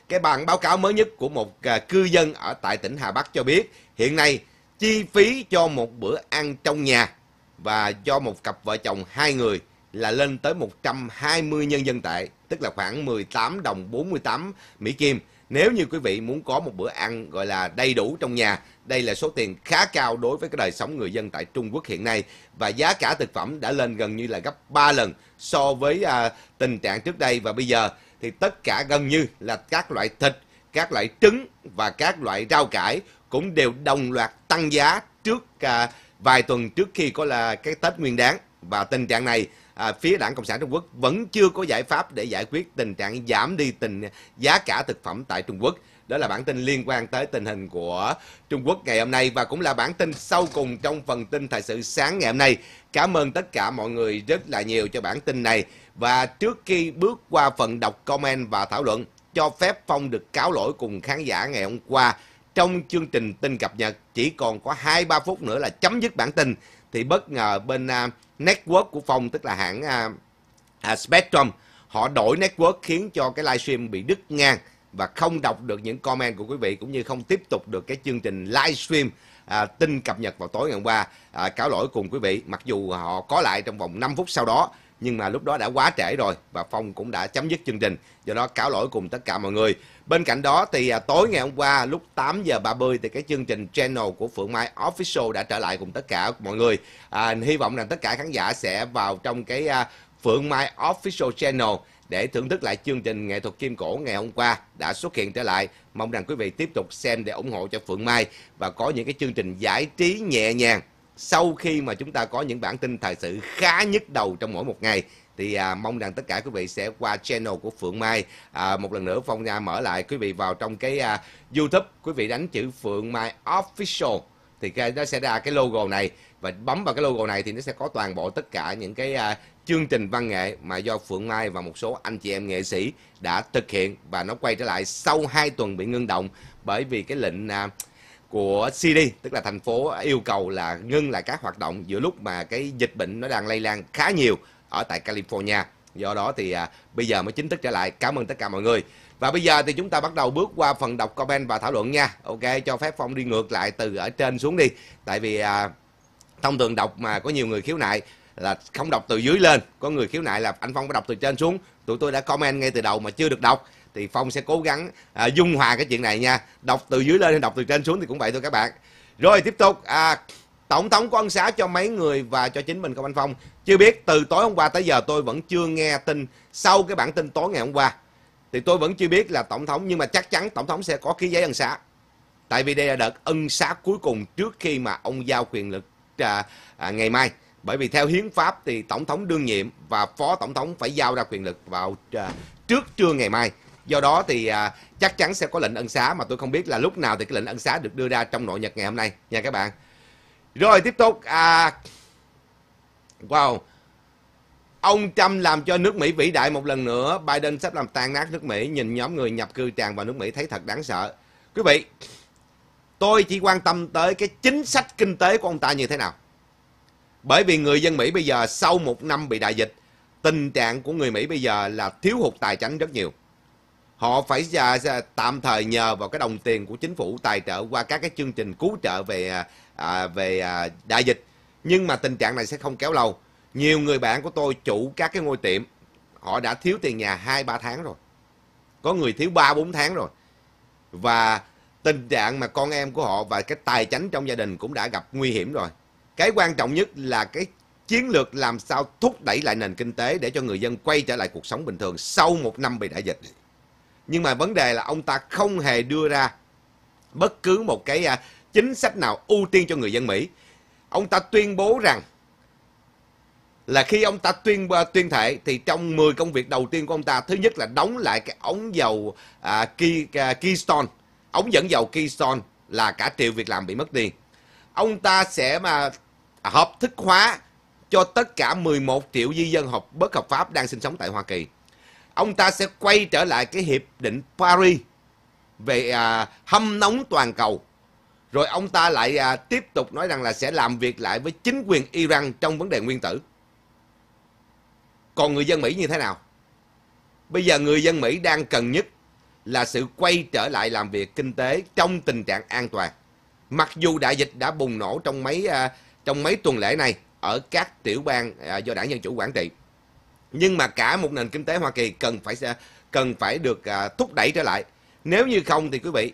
cái bản báo cáo mới nhất của một cư dân ở tại tỉnh Hà Bắc cho biết, hiện nay chi phí cho một bữa ăn trong nhà và cho một cặp vợ chồng 2 người là lên tới 120 nhân dân tệ, tức là khoảng 18 đồng 48 Mỹ Kim. Nếu như quý vị muốn có một bữa ăn gọi là đầy đủ trong nhà, đây là số tiền khá cao đối với cái đời sống người dân tại Trung Quốc hiện nay. Và giá cả thực phẩm đã lên gần như là gấp 3 lần so với tình trạng trước đây. Và bây giờ thì tất cả gần như là các loại thịt, các loại trứng và các loại rau cải cũng đều đồng loạt tăng giá trước vài tuần trước khi có là cái Tết Nguyên Đán. Và tình trạng này phía Đảng Cộng sản Trung Quốc vẫn chưa có giải pháp để giải quyết tình trạng giảm đi giá cả thực phẩm tại Trung Quốc. Đó là bản tin liên quan tới tình hình của Trung Quốc ngày hôm nay và cũng là bản tin sau cùng trong phần tin thời sự sáng ngày hôm nay. Cảm ơn tất cả mọi người rất là nhiều cho bản tin này. Và trước khi bước qua phần đọc comment và thảo luận, cho phép Phong được cáo lỗi cùng khán giả ngày hôm qua. Trong chương trình tin cập nhật chỉ còn có 2-3 phút nữa là chấm dứt bản tin, thì bất ngờ bên network của Phong, tức là hãng Spectrum, họ đổi network khiến cho cái livestream bị đứt ngang. và không đọc được những comment của quý vị cũng như không tiếp tục được cái chương trình livestream tin cập nhật vào tối ngày hôm qua. Cáo lỗi cùng quý vị, mặc dù họ có lại trong vòng 5 phút sau đó, nhưng mà lúc đó đã quá trễ rồi và Phong cũng đã chấm dứt chương trình. Do đó cáo lỗi cùng tất cả mọi người. Bên cạnh đó thì tối ngày hôm qua lúc 8:30 thì cái chương trình channel của Phượng Mai Official đã trở lại cùng tất cả mọi người. Hy vọng rằng tất cả khán giả sẽ vào trong cái Phượng Mai Official Channel để thưởng thức lại chương trình nghệ thuật kim cổ ngày hôm qua đã xuất hiện trở lại. Mong rằng quý vị tiếp tục xem để ủng hộ cho Phượng Mai và có những cái chương trình giải trí nhẹ nhàng. Sau khi mà chúng ta có những bản tin thời sự khá nhức đầu trong mỗi một ngày thì mong rằng tất cả quý vị sẽ qua channel của Phượng Mai. Một lần nữa Phong Nha mở lại, quý vị vào trong cái YouTube, quý vị đánh chữ Phượng Mai Official thì nó sẽ ra cái logo này, và bấm vào cái logo này thì nó sẽ có toàn bộ tất cả những cái chương trình văn nghệ mà do Phượng Mai và một số anh chị em nghệ sĩ đã thực hiện, và nó quay trở lại sau 2 tuần bị ngưng động bởi vì cái lệnh của CD, tức là thành phố yêu cầu là ngưng lại các hoạt động giữa lúc mà cái dịch bệnh nó đang lây lan khá nhiều ở tại California. Do đó thì bây giờ mới chính thức trở lại. Cảm ơn tất cả mọi người. Và bây giờ thì chúng ta bắt đầu bước qua phần đọc comment và thảo luận nha. Ok, cho phép Phong đi ngược lại từ ở trên xuống đi. Tại vì thông thường đọc mà có nhiều người khiếu nại là không đọc từ dưới lên. Có người khiếu nại là anh Phong phải đọc từ trên xuống. Tụi tôi đã comment ngay từ đầu mà chưa được đọc. Thì Phong sẽ cố gắng dung hòa cái chuyện này nha. Đọc từ dưới lên hay đọc từ trên xuống thì cũng vậy thôi các bạn. Rồi tiếp tục. Tổng thống có ân xá cho mấy người và cho chính mình không anh Phong? Chưa biết, từ tối hôm qua tới giờ tôi vẫn chưa nghe tin. Sau cái bản tin tối ngày hôm qua thì tôi vẫn chưa biết là tổng thống, nhưng mà chắc chắn tổng thống sẽ có ký giấy ân xá. Tại vì đây là đợt ân xá cuối cùng trước khi mà ông giao quyền lực ngày mai. Bởi vì theo hiến pháp thì tổng thống đương nhiệm và phó tổng thống phải giao ra quyền lực vào trước trưa ngày mai. Do đó thì chắc chắn sẽ có lệnh ân xá, mà tôi không biết là lúc nào thì cái lệnh ân xá được đưa ra trong Nội Nhật ngày hôm nay nha các bạn. Rồi tiếp tục. Wow. Ông Trump làm cho nước Mỹ vĩ đại một lần nữa. Biden sắp làm tan nát nước Mỹ. Nhìn nhóm người nhập cư tràn vào nước Mỹ thấy thật đáng sợ. Quý vị, tôi chỉ quan tâm tới cái chính sách kinh tế của ông ta như thế nào. Bởi vì người dân Mỹ bây giờ sau một năm bị đại dịch, tình trạng của người Mỹ bây giờ là thiếu hụt tài chính rất nhiều. Họ phải tạm thời nhờ vào cái đồng tiền của chính phủ tài trợ qua các cái chương trình cứu trợ về đại dịch. Nhưng mà tình trạng này sẽ không kéo lâu. Nhiều người bạn của tôi chủ các cái ngôi tiệm, họ đã thiếu tiền nhà 2-3 tháng rồi. Có người thiếu 3-4 tháng rồi. Và tình trạng mà con em của họ và cái tài chính trong gia đình cũng đã gặp nguy hiểm rồi. Cái quan trọng nhất là cái chiến lược làm sao thúc đẩy lại nền kinh tế để cho người dân quay trở lại cuộc sống bình thường sau một năm bị đại dịch. Nhưng mà vấn đề là ông ta không hề đưa ra bất cứ một cái chính sách nào ưu tiên cho người dân Mỹ. Ông ta tuyên bố rằng là khi ông ta tuyên thệ thì trong 10 công việc đầu tiên của ông ta, thứ nhất là đóng lại cái ống dầu Keystone, ống dẫn dầu Keystone là cả triệu việc làm bị mất đi. Ông ta sẽ mà hợp thức hóa cho tất cả 11 triệu di dân bất hợp pháp đang sinh sống tại Hoa Kỳ. Ông ta sẽ quay trở lại cái hiệp định Paris về hâm nóng toàn cầu. Rồi ông ta lại tiếp tục nói rằng là sẽ làm việc lại với chính quyền Iran trong vấn đề nguyên tử. Còn người dân Mỹ như thế nào? Bây giờ người dân Mỹ đang cần nhất là sự quay trở lại làm việc kinh tế trong tình trạng an toàn. Mặc dù đại dịch đã bùng nổ trong mấy tuần lễ này ở các tiểu bang do Đảng Dân Chủ quản trị. Nhưng mà cả một nền kinh tế Hoa Kỳ cần phải được thúc đẩy trở lại. Nếu như không thì quý vị,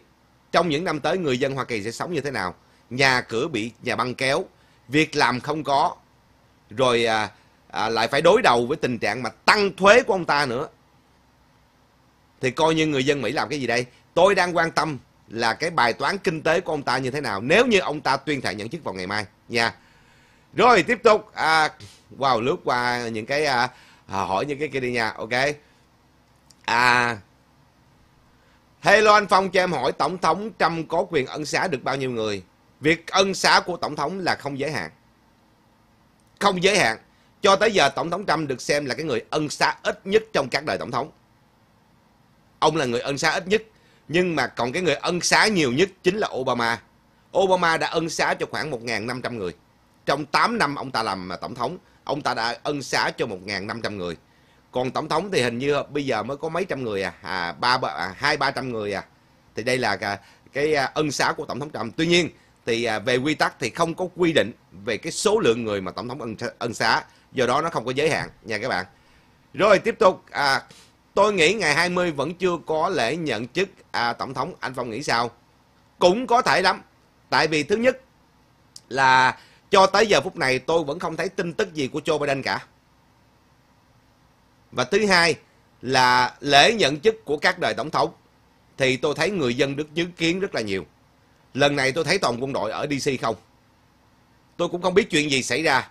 trong những năm tới người dân Hoa Kỳ sẽ sống như thế nào? Nhà cửa bị nhà băng kéo, việc làm không có, rồi lại phải đối đầu với tình trạng mà tăng thuế của ông ta nữa. Thì coi như người dân Mỹ làm cái gì đây? Tôi đang quan tâm là cái bài toán kinh tế của ông ta như thế nào nếu như ông ta tuyên thệ nhậm chức vào ngày mai nha. Rồi tiếp tục. Wow, lướt qua những cái hỏi những cái kia đi nha. Ok. Hello anh Phong, cho em hỏi tổng thống Trump có quyền ân xá được bao nhiêu người? Việc ân xá của tổng thống là không giới hạn. Không giới hạn. Cho tới giờ tổng thống Trump được xem là cái người ân xá ít nhất trong các đời tổng thống. Ông là người ân xá ít nhất. Nhưng mà còn cái người ân xá nhiều nhất chính là Obama. Obama đã ân xá cho khoảng 1.500 người. Trong 8 năm ông ta làm tổng thống, ông ta đã ân xá cho 1.500 người. Còn tổng thống thì hình như bây giờ mới có mấy trăm người hai ba trăm người à. Thì đây là cái ân xá của tổng thống Trump. Tuy nhiên thì về quy tắc thì không có quy định về cái số lượng người mà tổng thống ân xá, do đó nó không có giới hạn nha các bạn. Rồi tiếp tục, tôi nghĩ ngày 20 vẫn chưa có lễ nhận chức tổng thống. Anh Phong nghĩ sao? Cũng có thể lắm. Tại vì thứ nhất là cho tới giờ phút này tôi vẫn không thấy tin tức gì của Joe Biden cả. Và thứ hai là lễ nhận chức của các đời tổng thống thì tôi thấy người dân được chứng kiến rất là nhiều. Lần này tôi thấy toàn quân đội ở DC không. Tôi cũng không biết chuyện gì xảy ra.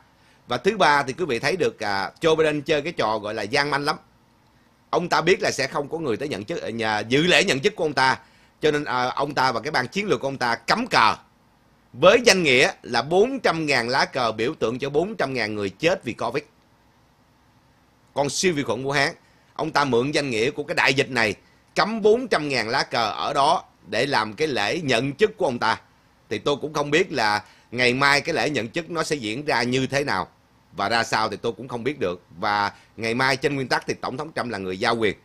Và thứ ba thì quý vị thấy được Joe Biden chơi cái trò gọi là gian manh lắm. Ông ta biết là sẽ không có người tới nhận chức, dự lễ nhận chức của ông ta. Cho nên ông ta và cái ban chiến lược của ông ta cắm cờ. Với danh nghĩa là 400.000 lá cờ biểu tượng cho 400.000 người chết vì Covid. Còn siêu vi khuẩn Vũ Hán, ông ta mượn danh nghĩa của cái đại dịch này, cắm 400.000 lá cờ ở đó để làm cái lễ nhận chức của ông ta. Thì tôi cũng không biết là ngày mai cái lễ nhận chức nó sẽ diễn ra như thế nào và ra sao thì tôi cũng không biết được. Và ngày mai trên nguyên tắc thì Tổng thống Trump là người giao quyền.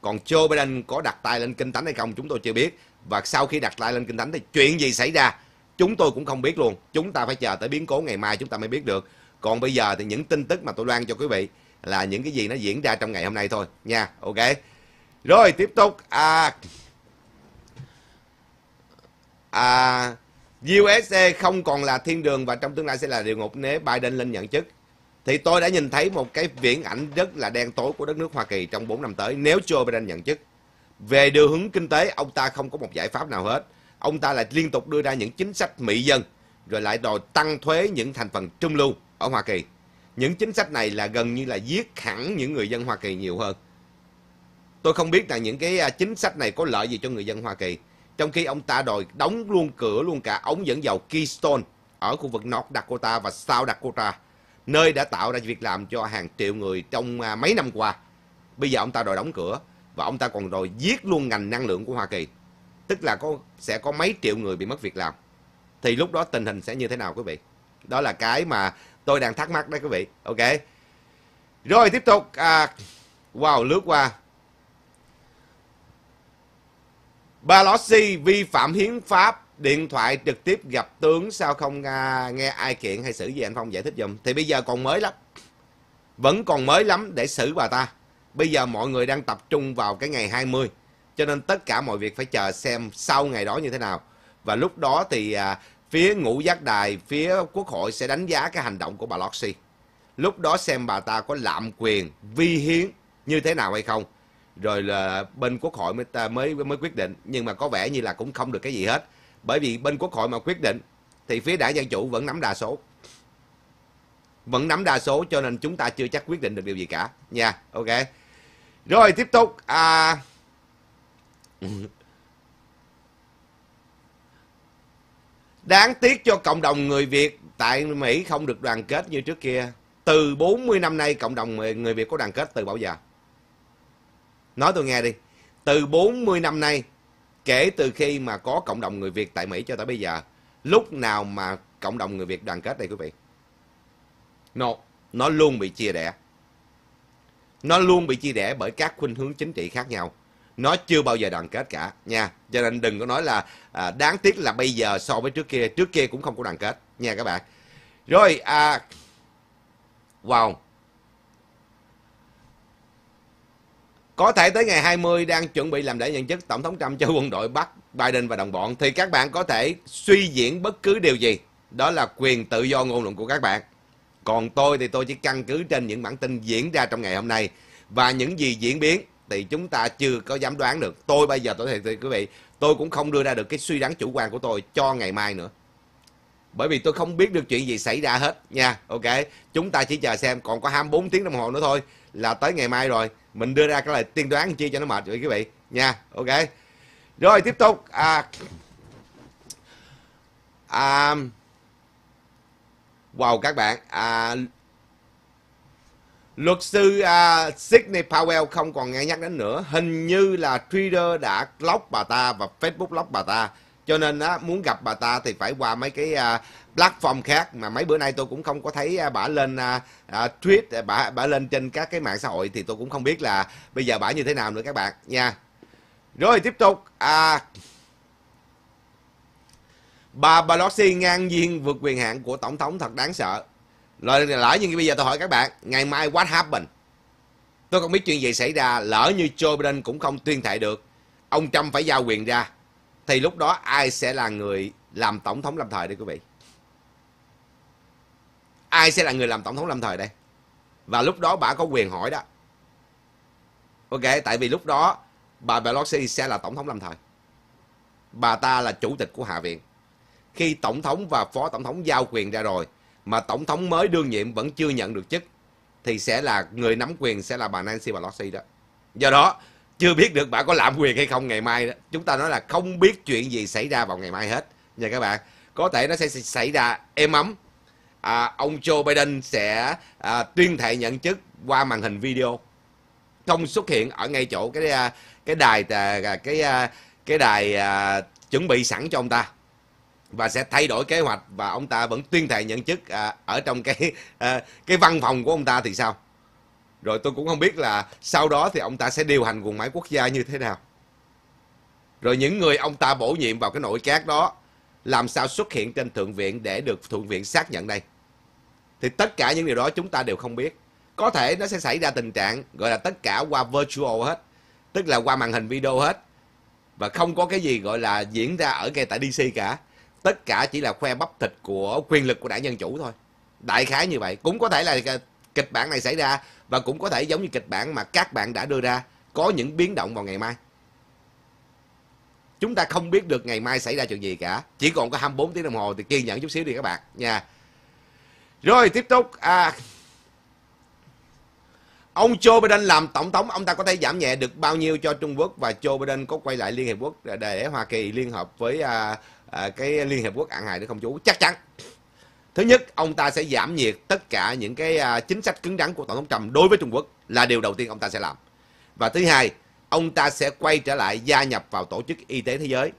Còn Joe Biden có đặt tay lên kinh thánh hay không chúng tôi chưa biết. Và sau khi đặt tay lên kinh thánh thì chuyện gì xảy ra chúng tôi cũng không biết luôn. Chúng ta phải chờ tới biến cố ngày mai chúng ta mới biết được. Còn bây giờ thì những tin tức mà tôi loan cho quý vị là những cái gì nó diễn ra trong ngày hôm nay thôi nha. Ok. Rồi tiếp tục. USA không còn là thiên đường và trong tương lai sẽ là địa ngục nếu Biden lên nhận chức. Thì tôi đã nhìn thấy một cái viễn ảnh rất là đen tối của đất nước Hoa Kỳ trong 4 năm tới nếu Joe Biden nhận chức. Về đường hướng kinh tế, ông ta không có một giải pháp nào hết. Ông ta lại liên tục đưa ra những chính sách mị dân, rồi lại đòi tăng thuế những thành phần trung lưu ở Hoa Kỳ. Những chính sách này là gần như là giết hẳn những người dân Hoa Kỳ nhiều hơn. Tôi không biết là những cái chính sách này có lợi gì cho người dân Hoa Kỳ. Trong khi ông ta đòi đóng luôn cửa luôn cả ống dẫn dầu Keystone ở khu vực North Dakota và South Dakota, nơi đã tạo ra việc làm cho hàng triệu người trong mấy năm qua. Bây giờ ông ta đòi đóng cửa và ông ta còn đòi giết luôn ngành năng lượng của Hoa Kỳ. Tức là sẽ có mấy triệu người bị mất việc làm. Thì lúc đó tình hình sẽ như thế nào quý vị? Đó là cái mà tôi đang thắc mắc đấy quý vị. Ok. Rồi tiếp tục. Lướt qua. Pelosi vi phạm hiến pháp, điện thoại trực tiếp gặp tướng, sao không nghe ai kiện hay xử gì anh Phong giải thích dùm? Thì bây giờ còn mới lắm. Vẫn còn mới lắm để xử bà ta. Bây giờ mọi người đang tập trung vào cái ngày 20. Cho nên tất cả mọi việc phải chờ xem sau ngày đó như thế nào. Và lúc đó thì phía ngũ giác đài, phía quốc hội sẽ đánh giá cái hành động của bà Pelosi. Lúc đó xem bà ta có lạm quyền, vi hiến như thế nào hay không. Rồi là bên quốc hội mới quyết định. Nhưng mà có vẻ như là cũng không được cái gì hết. Bởi vì bên quốc hội mà quyết định thì phía đảng Dân Chủ vẫn nắm đa số. Vẫn nắm đa số cho nên chúng ta chưa chắc quyết định được điều gì cả nha. Ok. Rồi tiếp tục. Đáng tiếc cho cộng đồng người Việt tại Mỹ không được đoàn kết như trước kia. Từ 40 năm nay cộng đồng người Việt có đoàn kết từ bao giờ? Nói tôi nghe đi. Từ 40 năm nay, kể từ khi mà có cộng đồng người Việt tại Mỹ cho tới bây giờ, lúc nào mà cộng đồng người Việt đoàn kết đây quý vị? Nó luôn bị chia rẽ. Nó luôn bị chia rẽ bởi các khuynh hướng chính trị khác nhau. Nó chưa bao giờ đoàn kết cả nha. Cho nên đừng có nói là đáng tiếc là bây giờ so với trước kia cũng không có đoàn kết nha các bạn. Rồi có thể tới ngày 20 đang chuẩn bị làm lễ nhận chức, Tổng thống Trump cho quân đội bắt Biden và đồng bọn. Thì các bạn có thể suy diễn bất cứ điều gì. Đó là quyền tự do ngôn luận của các bạn. Còn tôi thì tôi chỉ căn cứ trên những bản tin diễn ra trong ngày hôm nay. Và những gì diễn biến thì chúng ta chưa có dám đoán được. Tôi bây giờ thì quý vị, tôi cũng không đưa ra được cái suy đoán chủ quan của tôi cho ngày mai nữa. Bởi vì tôi không biết được chuyện gì xảy ra hết nha. Ok, chúng ta chỉ chờ xem, còn có 24 tiếng đồng hồ nữa thôi là tới ngày mai rồi. Mình đưa ra cái lời tiên đoán chia cho nó mệt rồi quý vị nha. Ok. Rồi tiếp tục. Các bạn, luật sư Sidney Powell không còn nghe nhắc đến nữa. Hình như là Twitter đã block bà ta và Facebook block bà ta. Cho nên muốn gặp bà ta thì phải qua mấy cái platform khác, mà mấy bữa nay tôi cũng không có thấy bà lên tweet, bà lên trên các cái mạng xã hội, thì tôi cũng không biết là bây giờ bà như thế nào nữa các bạn nha. Rồi tiếp tục, bà Pelosi ngang nhiên vượt quyền hạn của tổng thống thật đáng sợ. Lỡ như bây giờ tôi hỏi các bạn, ngày mai what happened? Tôi không biết chuyện gì xảy ra. Lỡ như Joe Biden cũng không tuyên thệ được, ông Trump phải giao quyền ra, thì lúc đó ai sẽ là người làm tổng thống lâm thời đây quý vị? Ai sẽ là người làm tổng thống lâm thời đây? Và lúc đó bà có quyền hỏi đó. Ok, tại vì lúc đó bà Pelosi sẽ là tổng thống lâm thời. Bà ta là chủ tịch của Hạ viện. Khi tổng thống và phó tổng thống giao quyền ra rồi mà tổng thống mới đương nhiệm vẫn chưa nhận được chức, thì sẽ là người nắm quyền sẽ là bà Nancy Pelosi đó. Do đó chưa biết được bà có lạm quyền hay không ngày mai đó. Chúng ta nói là không biết chuyện gì xảy ra vào ngày mai hết nha các bạn. Có thể nó sẽ xảy ra êm ấm. Ông Joe Biden sẽ tuyên thệ nhận chức qua màn hình video, không xuất hiện ở ngay chỗ cái đài chuẩn bị sẵn cho ông ta, và sẽ thay đổi kế hoạch và ông ta vẫn tuyên thệ nhận chức ở trong cái văn phòng của ông ta thì sao? Rồi tôi cũng không biết là sau đó thì ông ta sẽ điều hành guồng máy quốc gia như thế nào. Rồi những người ông ta bổ nhiệm vào cái nội các đó làm sao xuất hiện trên Thượng viện để được Thượng viện xác nhận đây? Thì tất cả những điều đó chúng ta đều không biết. Có thể nó sẽ xảy ra tình trạng gọi là tất cả qua virtual hết, tức là qua màn hình video hết, và không có cái gì gọi là diễn ra ở ngay tại DC cả. Tất cả chỉ là khoe bắp thịt của quyền lực của đảng Dân Chủ thôi. Đại khái như vậy. Cũng có thể là kịch bản này xảy ra, và cũng có thể giống như kịch bản mà các bạn đã đưa ra, có những biến động vào ngày mai. Chúng ta không biết được ngày mai xảy ra chuyện gì cả. Chỉ còn có 24 tiếng đồng hồ thì kiên nhẫn chút xíu đi các bạn nha. Rồi tiếp tục, ông Joe Biden làm tổng thống, ông ta có thể giảm nhẹ được bao nhiêu cho Trung Quốc, và Joe Biden có quay lại Liên Hiệp Quốc để Hoa Kỳ liên hợp với cái Liên Hiệp Quốc ạn hại nữa không chú? Chắc chắn. Thứ nhất, ông ta sẽ giảm nhiệt tất cả những cái chính sách cứng rắn của Tổng thống Trump đối với Trung Quốc, là điều đầu tiên ông ta sẽ làm. Và thứ hai, ông ta sẽ quay trở lại gia nhập vào Tổ chức Y tế Thế giới.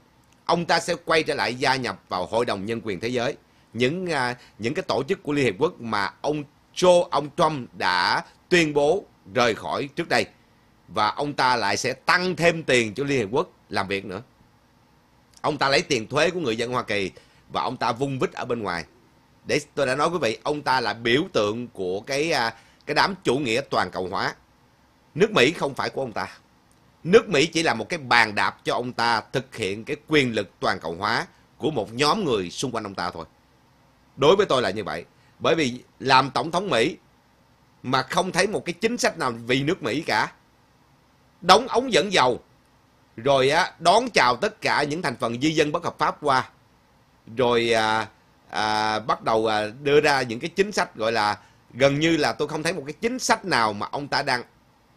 Ông ta sẽ quay trở lại gia nhập vào Hội đồng Nhân quyền Thế giới. Những cái tổ chức của Liên Hiệp Quốc mà ông Trump đã tuyên bố rời khỏi trước đây. Và ông ta lại sẽ tăng thêm tiền cho Liên Hiệp Quốc làm việc nữa. Ông ta lấy tiền thuế của người dân Hoa Kỳ và ông ta vung vít ở bên ngoài. Để tôi đã nói quý vị, ông ta là biểu tượng của cái đám chủ nghĩa toàn cầu hóa. Nước Mỹ không phải của ông ta. Nước Mỹ chỉ là một cái bàn đạp cho ông ta thực hiện cái quyền lực toàn cầu hóa của một nhóm người xung quanh ông ta thôi. Đối với tôi là như vậy. Bởi vì làm tổng thống Mỹ mà không thấy một cái chính sách nào vì nước Mỹ cả. Đóng ống dẫn dầu, rồi đón chào tất cả những thành phần di dân bất hợp pháp qua, rồi bắt đầu đưa ra những cái chính sách gọi là gần như là tôi không thấy một cái chính sách nào mà ông ta đang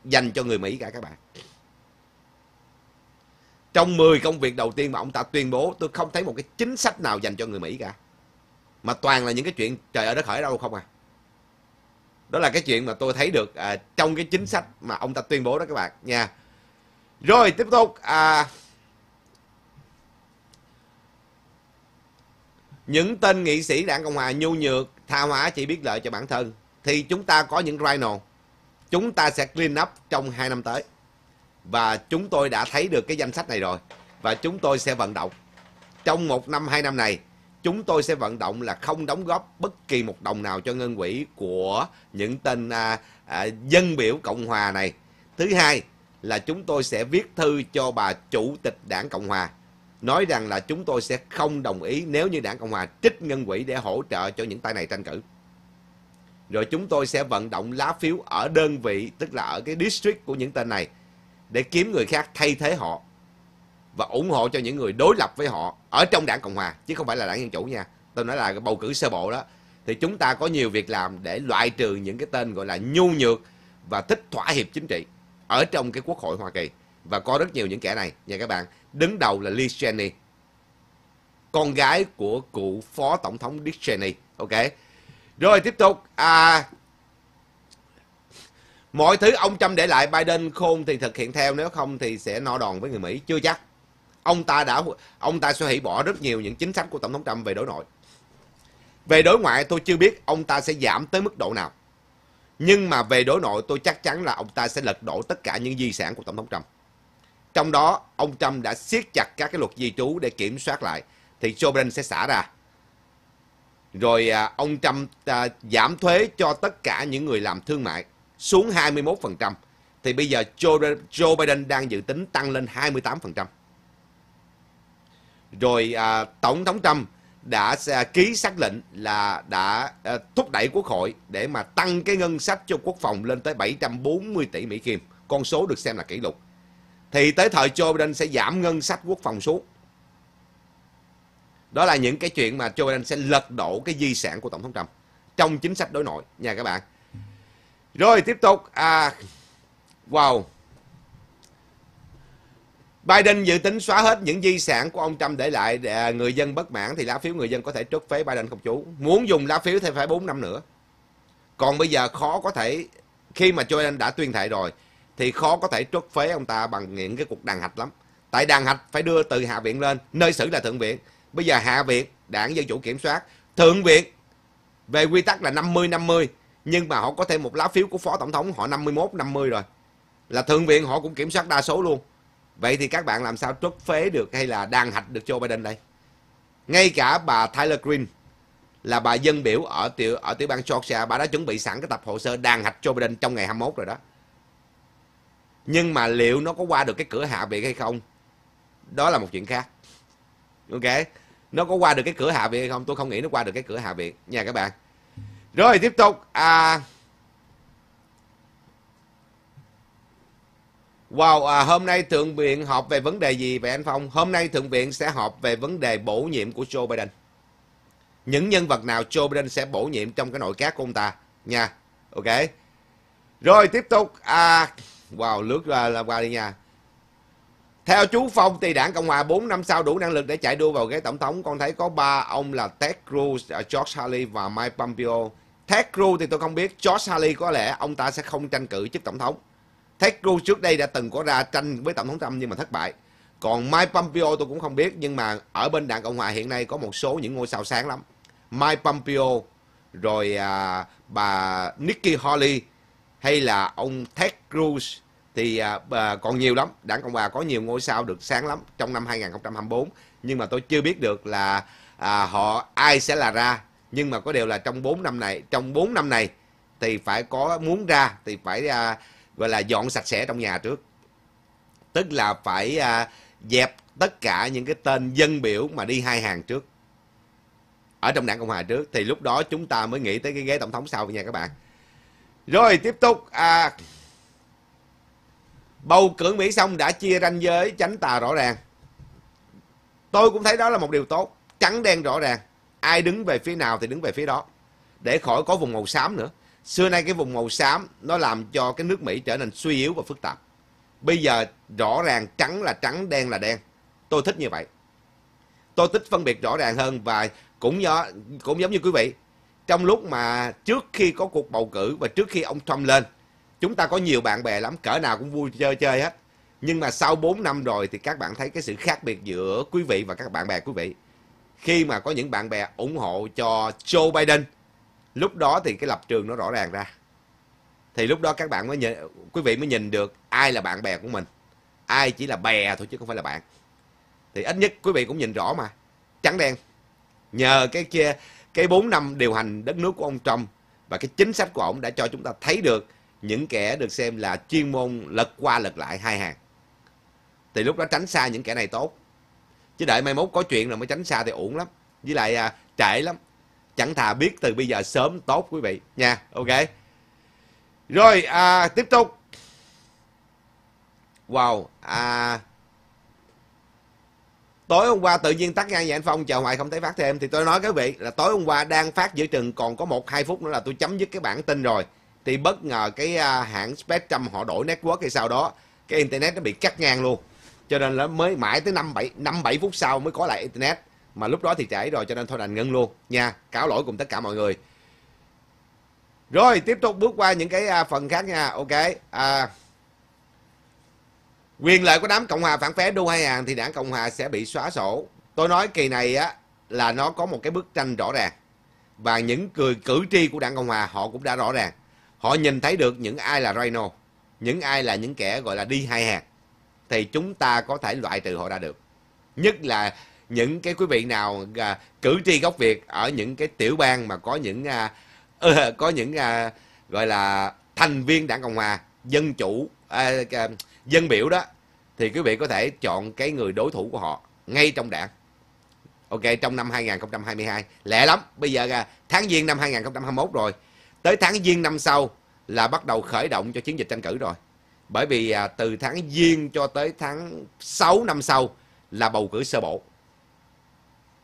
dành cho người Mỹ cả các bạn. Trong 10 công việc đầu tiên mà ông ta tuyên bố, tôi không thấy một cái chính sách nào dành cho người Mỹ cả, mà toàn là những cái chuyện trời ơi đất hỡi đâu không à. Đó là cái chuyện mà tôi thấy được trong cái chính sách mà ông ta tuyên bố đó các bạn nha. Rồi tiếp tục, những tên nghị sĩ đảng Cộng hòa nhu nhược, tha hóa, chỉ biết lợi cho bản thân, thì chúng ta có những rhino. Chúng ta sẽ clean up trong 2 năm tới. Và chúng tôi đã thấy được cái danh sách này rồi. Và chúng tôi sẽ vận động. Trong 1 năm, 2 năm này, chúng tôi sẽ vận động là không đóng góp bất kỳ một đồng nào cho ngân quỹ của những tên dân biểu Cộng hòa này. Thứ hai là chúng tôi sẽ viết thư cho bà Chủ tịch đảng Cộng hòa, nói rằng là chúng tôi sẽ không đồng ý nếu như đảng Cộng hòa trích ngân quỹ để hỗ trợ cho những tay này tranh cử. Rồi chúng tôi sẽ vận động lá phiếu ở đơn vị, tức là ở cái district của những tên này, để kiếm người khác thay thế họ và ủng hộ cho những người đối lập với họ ở trong đảng Cộng hòa, chứ không phải là đảng Dân Chủ nha. Tôi nói là bầu cử sơ bộ đó. Thì chúng ta có nhiều việc làm để loại trừ những cái tên gọi là nhu nhược và thích thỏa hiệp chính trị ở trong cái Quốc hội Hoa Kỳ. Và có rất nhiều những kẻ này nha các bạn. Đứng đầu là Liz Cheney, con gái của cựu phó tổng thống Dick Cheney. Ok. Rồi tiếp tục, mọi thứ ông Trump để lại, Biden khôn thì thực hiện theo, nếu không thì sẽ no đòn với người Mỹ. Chưa chắc. Ông ta sẽ hủy bỏ rất nhiều những chính sách của Tổng thống Trump về đối nội. Về đối ngoại tôi chưa biết ông ta sẽ giảm tới mức độ nào. Nhưng mà về đối nội tôi chắc chắn là ông ta sẽ lật đổ tất cả những di sản của Tổng thống Trump. Trong đó, ông Trump đã siết chặt các cái luật di trú để kiểm soát lại. Thì Joe Biden sẽ xả ra. Rồi ông Trump giảm thuế cho tất cả những người làm thương mại xuống 21%. Thì bây giờ Joe Biden đang dự tính tăng lên 28%. Rồi Tổng thống Trump đã ký xác lệnh là đã thúc đẩy quốc hội để mà tăng cái ngân sách cho quốc phòng lên tới 740 tỷ Mỹ Kim. Con số được xem là kỷ lục. Thì tới thời Joe Biden sẽ giảm ngân sách quốc phòng xuống. Đó là những cái chuyện mà Joe Biden sẽ lật đổ cái di sản của Tổng thống Trump trong chính sách đối nội nha các bạn. Rồi tiếp tục. Wow. Biden dự tính xóa hết những di sản của ông Trump để lại để người dân bất mãn thì lá phiếu người dân có thể trút phế Biden không chú. Muốn dùng lá phiếu thì phải 4 năm nữa. Còn bây giờ khó có thể, khi mà Joe Biden đã tuyên thệ rồi, thì khó có thể trút phế ông ta bằng những cái cuộc đàn hạch lắm. Tại đàn hạch phải đưa từ Hạ viện lên, nơi xử là Thượng viện. Bây giờ Hạ viện, đảng Dân Chủ kiểm soát. Thượng viện, về quy tắc là 50-50. Nhưng mà họ có thêm một lá phiếu của Phó Tổng thống, họ 51-50 rồi. Là Thượng viện họ cũng kiểm soát đa số luôn. Vậy thì các bạn làm sao trút phế được hay là đàn hạch được Joe Biden đây? Ngay cả bà Tyler Green, là bà dân biểu ở tiểu bang Georgia, bà đã chuẩn bị sẵn cái tập hồ sơ đàn hạch Joe Biden trong ngày 21 rồi đó. Nhưng mà liệu nó có qua được cái cửa Hạ viện hay không? Đó là một chuyện khác. Ok. Nó có qua được cái cửa Hạ viện hay không? Tôi không nghĩ nó qua được cái cửa Hạ viện nha các bạn. Rồi tiếp tục. Hôm nay Thượng viện họp về vấn đề gì vậy anh Phong? Hôm nay Thượng viện sẽ họp về vấn đề bổ nhiệm của Joe Biden. Những nhân vật nào Joe Biden sẽ bổ nhiệm trong cái nội các của ông ta nha. Ok. Rồi tiếp tục. Lướt ra qua đi nha. Theo chú Phong thì đảng Cộng Hòa 4 năm sau đủ năng lực để chạy đua vào ghế tổng thống. Con thấy có 3 ông là Ted Cruz, George Hawley và Mike Pompeo. Ted Cruz thì tôi không biết. George Hawley có lẽ ông ta sẽ không tranh cử chức tổng thống. Ted Cruz trước đây đã từng có ra tranh với tổng thống Trump nhưng mà thất bại. Còn Mike Pompeo tôi cũng không biết. Nhưng mà ở bên đảng Cộng Hòa hiện nay có một số những ngôi sao sáng lắm. Mike Pompeo, rồi bà Nikki Haley hay là ông Ted Cruz. Thì còn nhiều lắm. Đảng Cộng Hòa có nhiều ngôi sao được sáng lắm trong năm 2024. Nhưng mà tôi chưa biết được là ai sẽ là ra. Nhưng mà có điều là trong 4 năm này, thì phải có muốn ra thì phải gọi là dọn sạch sẽ trong nhà trước. Tức là phải dẹp tất cả những cái tên dân biểu mà đi hai hàng trước. Ở trong đảng Cộng Hòa trước. Thì lúc đó chúng ta mới nghĩ tới cái ghế tổng thống sau nha các bạn. Rồi tiếp tục. Bầu cử Mỹ xong đã chia ranh giới trắng tà rõ ràng. Tôi cũng thấy đó là một điều tốt. Trắng đen rõ ràng. Ai đứng về phía nào thì đứng về phía đó. Để khỏi có vùng màu xám nữa. Xưa nay cái vùng màu xám nó làm cho cái nước Mỹ trở nên suy yếu và phức tạp. Bây giờ rõ ràng trắng là trắng, đen là đen. Tôi thích như vậy. Tôi thích phân biệt rõ ràng hơn. Và cũng giống như quý vị, trong lúc mà trước khi có cuộc bầu cử và trước khi ông Trump lên, chúng ta có nhiều bạn bè lắm, cỡ nào cũng vui chơi hết. Nhưng mà sau 4 năm rồi thì các bạn thấy cái sự khác biệt giữa quý vị và các bạn bè quý vị. Khi mà có những bạn bè ủng hộ cho Joe Biden, lúc đó thì cái lập trường nó rõ ràng ra. Thì lúc đó các bạn mới nhìn, quý vị mới nhìn được ai là bạn bè của mình. Ai chỉ là bè thôi chứ không phải là bạn. Thì ít nhất quý vị cũng nhìn rõ mà. Trắng đen. Nhờ cái 4 năm điều hành đất nước của ông Trump và cái chính sách của ông đã cho chúng ta thấy được những kẻ được xem là chuyên môn lật qua lật lại hai hàng. Thì lúc đó tránh xa những kẻ này tốt. Chứ đợi mai mốt có chuyện là mới tránh xa thì uổng lắm. Với lại trễ lắm. Chẳng thà biết từ bây giờ sớm tốt quý vị nha. Ok. Rồi tiếp tục. Tối hôm qua tự nhiên tắt ngang vậy anh Phong, chờ hoài không thấy phát thêm. Thì tôi nói các vị là tối hôm qua đang phát giữa chừng còn có 1-2 phút nữa là tôi chấm dứt cái bản tin rồi. Thì bất ngờ cái hãng Spectrum họ đổi network hay sau đó, cái internet nó bị cắt ngang luôn. Cho nên là mới mãi tới 5-7 phút sau mới có lại internet. Mà lúc đó thì trễ rồi cho nên thôi đành ngưng luôn nha. Cáo lỗi cùng tất cả mọi người. Rồi tiếp tục bước qua những cái phần khác nha. Ok. Quyền lợi của đám Cộng hòa phản phế đu hai hàng thì đảng Cộng hòa sẽ bị xóa sổ. Tôi nói kỳ này á là nó có một cái bức tranh rõ ràng. Và những cử tri của đảng Cộng hòa họ cũng đã rõ ràng. Họ nhìn thấy được những ai là rhino, những ai là những kẻ gọi là đi hai hàng. Thì chúng ta có thể loại trừ họ ra được. Nhất là những cái quý vị nào cử tri gốc Việt ở những cái tiểu bang mà có những gọi là thành viên đảng Cộng hòa dân chủ dân biểu đó, thì quý vị có thể chọn cái người đối thủ của họ ngay trong đảng. Ok, trong năm 2022 lẹ lắm, bây giờ tháng Giêng năm 2021 rồi, tới tháng Giêng năm sau là bắt đầu khởi động cho chiến dịch tranh cử rồi. Bởi vì từ tháng Giêng cho tới tháng 6 năm sau là bầu cử sơ bộ,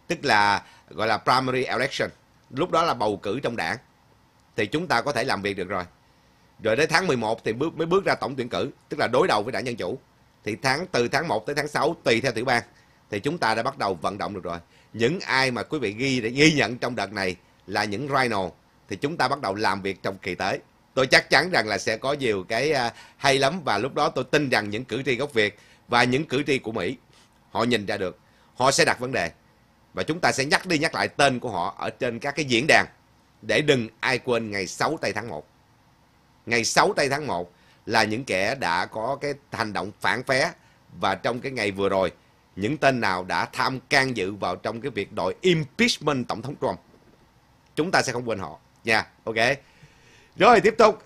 tức là gọi là primary election, lúc đó là bầu cử trong đảng, thì chúng ta có thể làm việc được rồi. Rồi đến tháng 11 thì mới bước ra tổng tuyển cử, tức là đối đầu với đảng Dân Chủ. Thì từ tháng 1 tới tháng 6 tùy theo tiểu bang thì chúng ta đã bắt đầu vận động được rồi. Những ai mà quý vị ghi nhận trong đợt này là những rhino thì chúng ta bắt đầu làm việc trong kỳ tới. Tôi chắc chắn rằng là sẽ có nhiều cái hay lắm, và lúc đó tôi tin rằng những cử tri gốc Việt và những cử tri của Mỹ họ nhìn ra được, họ sẽ đặt vấn đề và chúng ta sẽ nhắc lại tên của họ ở trên các cái diễn đàn để đừng ai quên ngày 6 tây tháng 1. Ngày 6 tây tháng 1 là những kẻ đã có cái hành động phản phé, và trong cái ngày vừa rồi những tên nào đã can dự vào trong cái việc đòi impeachment tổng thống Trump. Chúng ta sẽ không quên họ nha. Ok. Rồi tiếp tục.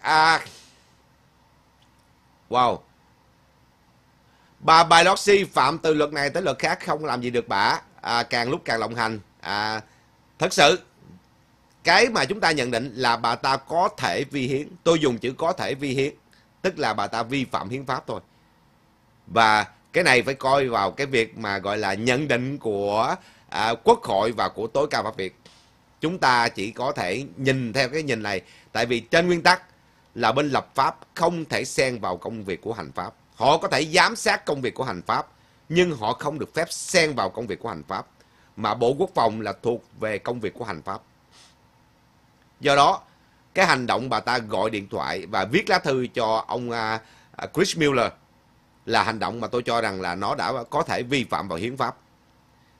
Wow. Bà Pelosi phạm từ luật này tới luật khác, không làm gì được bà. Càng lúc càng lộng hành. Thật sự cái mà chúng ta nhận định là bà ta có thể vi hiến. Tôi dùng chữ có thể vi hiến, tức là bà ta vi phạm hiến pháp thôi. Và cái này phải coi vào cái việc mà gọi là nhận định của Quốc hội và của tối cao pháp viện. Chúng ta chỉ có thể nhìn theo cái nhìn này. Tại vì trên nguyên tắc là bên lập pháp không thể xen vào công việc của hành pháp. Họ có thể giám sát công việc của hành pháp, nhưng họ không được phép xen vào công việc của hành pháp. Mà Bộ Quốc phòng là thuộc về công việc của hành pháp. Do đó, cái hành động bà ta gọi điện thoại và viết lá thư cho ông Chris Mueller là hành động mà tôi cho rằng là nó đã có thể vi phạm vào hiến pháp.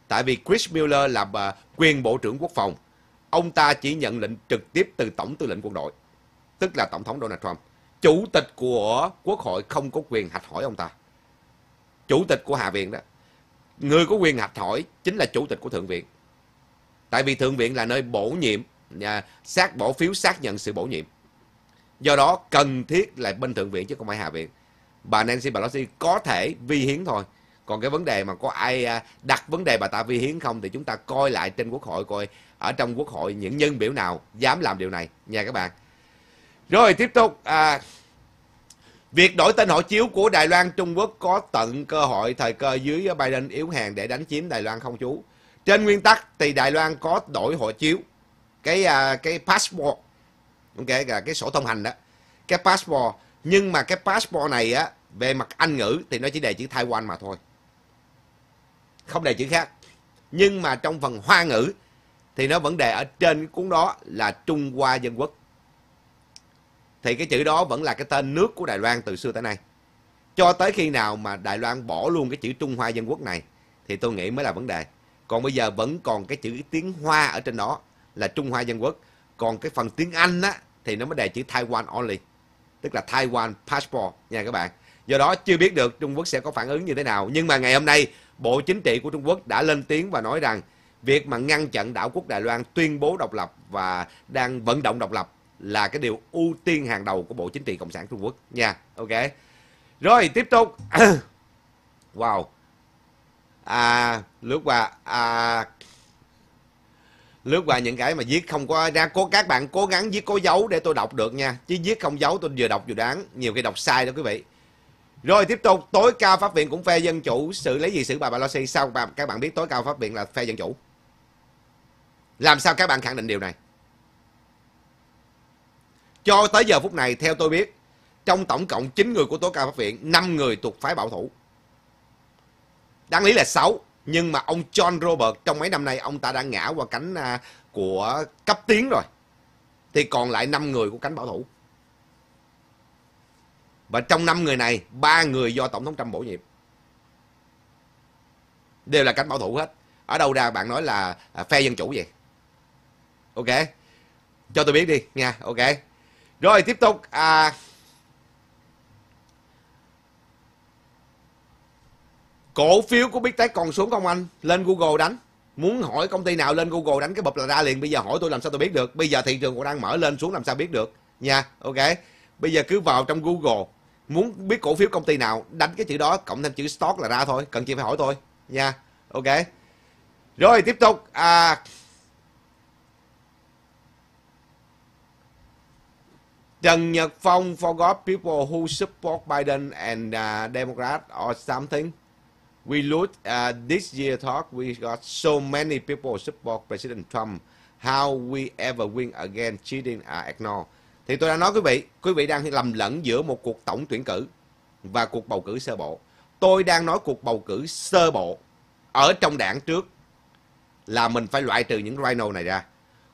Tại vì Chris Mueller là quyền Bộ trưởng Quốc phòng. Ông ta chỉ nhận lệnh trực tiếp từ Tổng tư lệnh quân đội, tức là Tổng thống Donald Trump. Chủ tịch của Quốc hội không có quyền hạch hỏi ông ta. Chủ tịch của Hạ viện đó. Người có quyền hạch hỏi chính là chủ tịch của Thượng viện. Tại vì Thượng viện là nơi bổ nhiệm, bỏ phiếu xác nhận sự bổ nhiệm. Do đó cần thiết là bên Thượng viện chứ không phải Hạ viện. Bà Nancy Pelosi có thể vi hiến thôi. Còn cái vấn đề mà có ai đặt vấn đề bà ta vi hiến không thì chúng ta coi lại trên Quốc hội, coi ở trong Quốc hội những nhân biểu nào dám làm điều này nha các bạn. Rồi tiếp tục. Việc đổi tên hộ chiếu của Đài Loan, Trung Quốc có tận thời cơ dưới Biden yếu hèn để đánh chiếm Đài Loan không chú? Trên nguyên tắc thì Đài Loan có đổi hộ chiếu, cái passport, okay, là cái sổ thông hành đó, cái passport. Nhưng mà cái passport này á, về mặt Anh ngữ thì nó chỉ đề chữ Taiwan mà thôi, không đề chữ khác. Nhưng mà trong phần Hoa ngữ thì nó vẫn đề ở trên cái cuốn đó là Trung Hoa Dân Quốc. Thì cái chữ đó vẫn là cái tên nước của Đài Loan từ xưa tới nay. Cho tới khi nào mà Đài Loan bỏ luôn cái chữ Trung Hoa Dân Quốc này thì tôi nghĩ mới là vấn đề. Còn bây giờ vẫn còn cái chữ tiếng Hoa ở trên đó là Trung Hoa Dân Quốc. Còn cái phần tiếng Anh á, thì nó mới đề chữ Taiwan only, tức là Taiwan passport nha các bạn. Do đó chưa biết được Trung Quốc sẽ có phản ứng như thế nào. Nhưng mà ngày hôm nay Bộ Chính trị của Trung Quốc đã lên tiếng và nói rằng việc mà ngăn chặn đảo quốc Đài Loan tuyên bố độc lập và đang vận động độc lập là cái điều ưu tiên hàng đầu của Bộ Chính trị Cộng sản Trung Quốc nha. Ok. Rồi tiếp tục. Wow. Lướt qua những cái mà viết không có ra, các bạn cố gắng viết có dấu để tôi đọc được nha. Chứ viết không dấu tôi vừa đọc vừa đoán, nhiều khi đọc sai đó quý vị. Rồi tiếp tục, tối cao pháp viện cũng phê dân chủ, xử lý gì xử bà Pelosi? Sao các bạn biết tối cao pháp viện là phê dân chủ? Làm sao các bạn khẳng định điều này? Cho tới giờ phút này theo tôi biết, trong tổng cộng 9 người của tối cao pháp viện, 5 người thuộc phái bảo thủ. Đáng lý là 6, nhưng mà ông John Roberts trong mấy năm nay ông ta đã ngã qua cánh của cấp tiến rồi. Thì còn lại 5 người của cánh bảo thủ. Và trong 5 người này, 3 người do Tổng thống Trump bổ nhiệm. Đều là cánh bảo thủ hết. Ở đâu ra bạn nói là phe dân chủ vậy? Ok. Cho tôi biết đi nha. Ok. Rồi tiếp tục. Cổ phiếu của Big Tech còn xuống không anh? Lên Google đánh. Muốn hỏi công ty nào lên Google đánh cái bụp là ra liền. Bây giờ hỏi tôi làm sao tôi biết được? Bây giờ thị trường cũng đang mở lên xuống làm sao biết được? Nha. Ok. Bây giờ cứ vào trong Google. Muốn biết cổ phiếu công ty nào đánh cái chữ đó cộng thêm chữ stock là ra thôi. Cần chỉ phải hỏi tôi. Nha. Ok. Rồi tiếp tục. Trần Nhật Phong forgot people who support Biden and Democrat or something. We lose this year talk. We got so many people support President Trump. How we ever win again? Cheating are ignored. Thì tôi đã nói quý vị đang lầm lẫn giữa một cuộc tổng tuyển cử và cuộc bầu cử sơ bộ. Tôi đang nói cuộc bầu cử sơ bộ ở trong đảng trước là mình phải loại trừ những rhino này ra.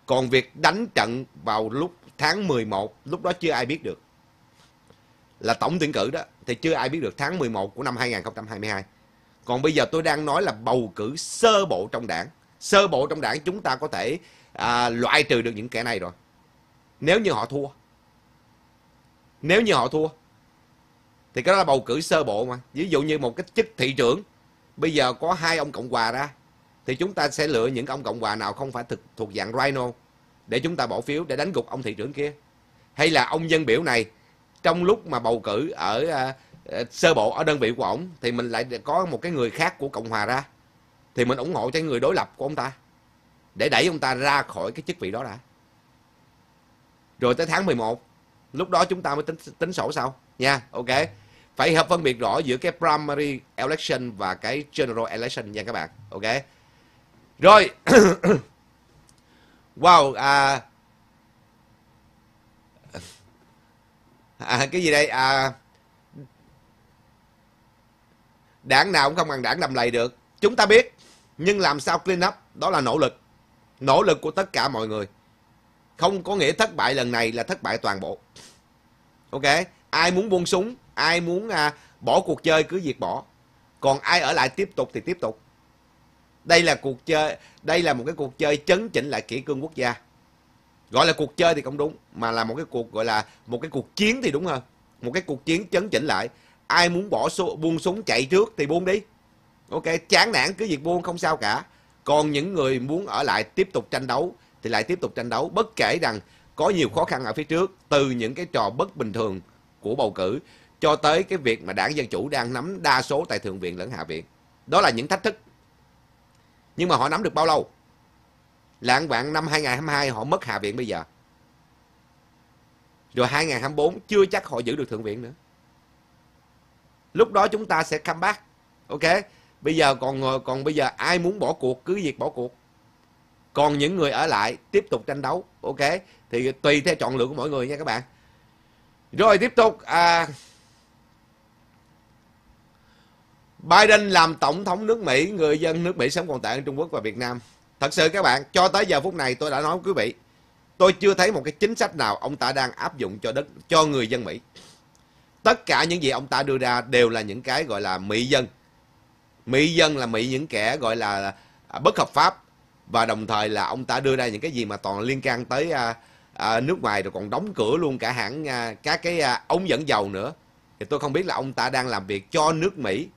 Còn việc đánh trận vào lúc tháng 11, lúc đó chưa ai biết được. Là tổng tuyển cử đó, thì chưa ai biết được tháng 11 của năm 2022. Còn bây giờ tôi đang nói là bầu cử sơ bộ trong đảng. Sơ bộ trong đảng chúng ta có thể loại trừ được những kẻ này rồi. Nếu như họ thua. Nếu như họ thua. Thì cái đó là bầu cử sơ bộ mà. Ví dụ như một cái chức thị trưởng. Bây giờ có 2 ông Cộng Hòa ra. Thì chúng ta sẽ lựa những ông Cộng Hòa nào không phải thuộc dạng Rhino. Để chúng ta bỏ phiếu để đánh gục ông thị trưởng kia. Hay là ông dân biểu này. Trong lúc mà bầu cử ở sơ bộ ở đơn vị của ổng. Thì mình lại có một cái người khác của Cộng Hòa ra. Thì mình ủng hộ cho người đối lập của ông ta. Để đẩy ông ta ra khỏi cái chức vị đó đã. Rồi tới tháng 11. Lúc đó chúng ta mới tính sổ sau. Nha, ok. Phải hợp phân biệt rõ giữa cái primary election và cái general election nha các bạn. Ok. Rồi. Wow. Cái gì đây? Đảng nào cũng không bằng đảng đầm lầy được. Chúng ta biết. Nhưng làm sao clean up? Đó là nỗ lực. Nỗ lực của tất cả mọi người. Không có nghĩa thất bại lần này là thất bại toàn bộ. Ok. Ai muốn buông súng, ai muốn bỏ cuộc chơi cứ diệt bỏ. Còn ai ở lại tiếp tục thì tiếp tục. Đây là cuộc chơi, đây là một cái cuộc chơi chấn chỉnh lại kỷ cương quốc gia. Gọi là cuộc chơi thì không đúng, mà là một cái cuộc gọi là một cái cuộc chiến thì đúng hơn. Một cái cuộc chiến chấn chỉnh lại. Ai muốn buông súng chạy trước thì buông đi. Ok, chán nản cứ việc buông không sao cả. Còn những người muốn ở lại tiếp tục tranh đấu thì lại tiếp tục tranh đấu, bất kể rằng có nhiều khó khăn ở phía trước, từ những cái trò bất bình thường của bầu cử cho tới cái việc mà đảng Dân Chủ đang nắm đa số tại Thượng viện lẫn Hạ viện. Đó là những thách thức. Nhưng mà họ nắm được bao lâu? Lãng vạn năm 2022 họ mất Hạ viện bây giờ. Rồi 2024 chưa chắc họ giữ được Thượng viện nữa. Lúc đó chúng ta sẽ comeback. Ok. Bây giờ còn bây giờ ai muốn bỏ cuộc cứ việc bỏ cuộc. Còn những người ở lại tiếp tục tranh đấu. Ok. Thì tùy theo chọn lựa của mọi người nha các bạn. Rồi tiếp tục. Biden làm tổng thống nước Mỹ. Người dân nước Mỹ sống còn tệ hơn Trung Quốc và Việt Nam. Thật sự các bạn, cho tới giờ phút này tôi đã nói với quý vị, tôi chưa thấy một cái chính sách nào ông ta đang áp dụng cho người dân Mỹ. Tất cả những gì ông ta đưa ra đều là những cái gọi là mị dân. Mị dân là mị những kẻ gọi là bất hợp pháp. Và đồng thời là ông ta đưa ra những cái gì mà toàn liên can tới nước ngoài, rồi còn đóng cửa luôn cả hãng các cái ống dẫn dầu nữa. Thì tôi không biết là ông ta đang làm việc cho nước Mỹ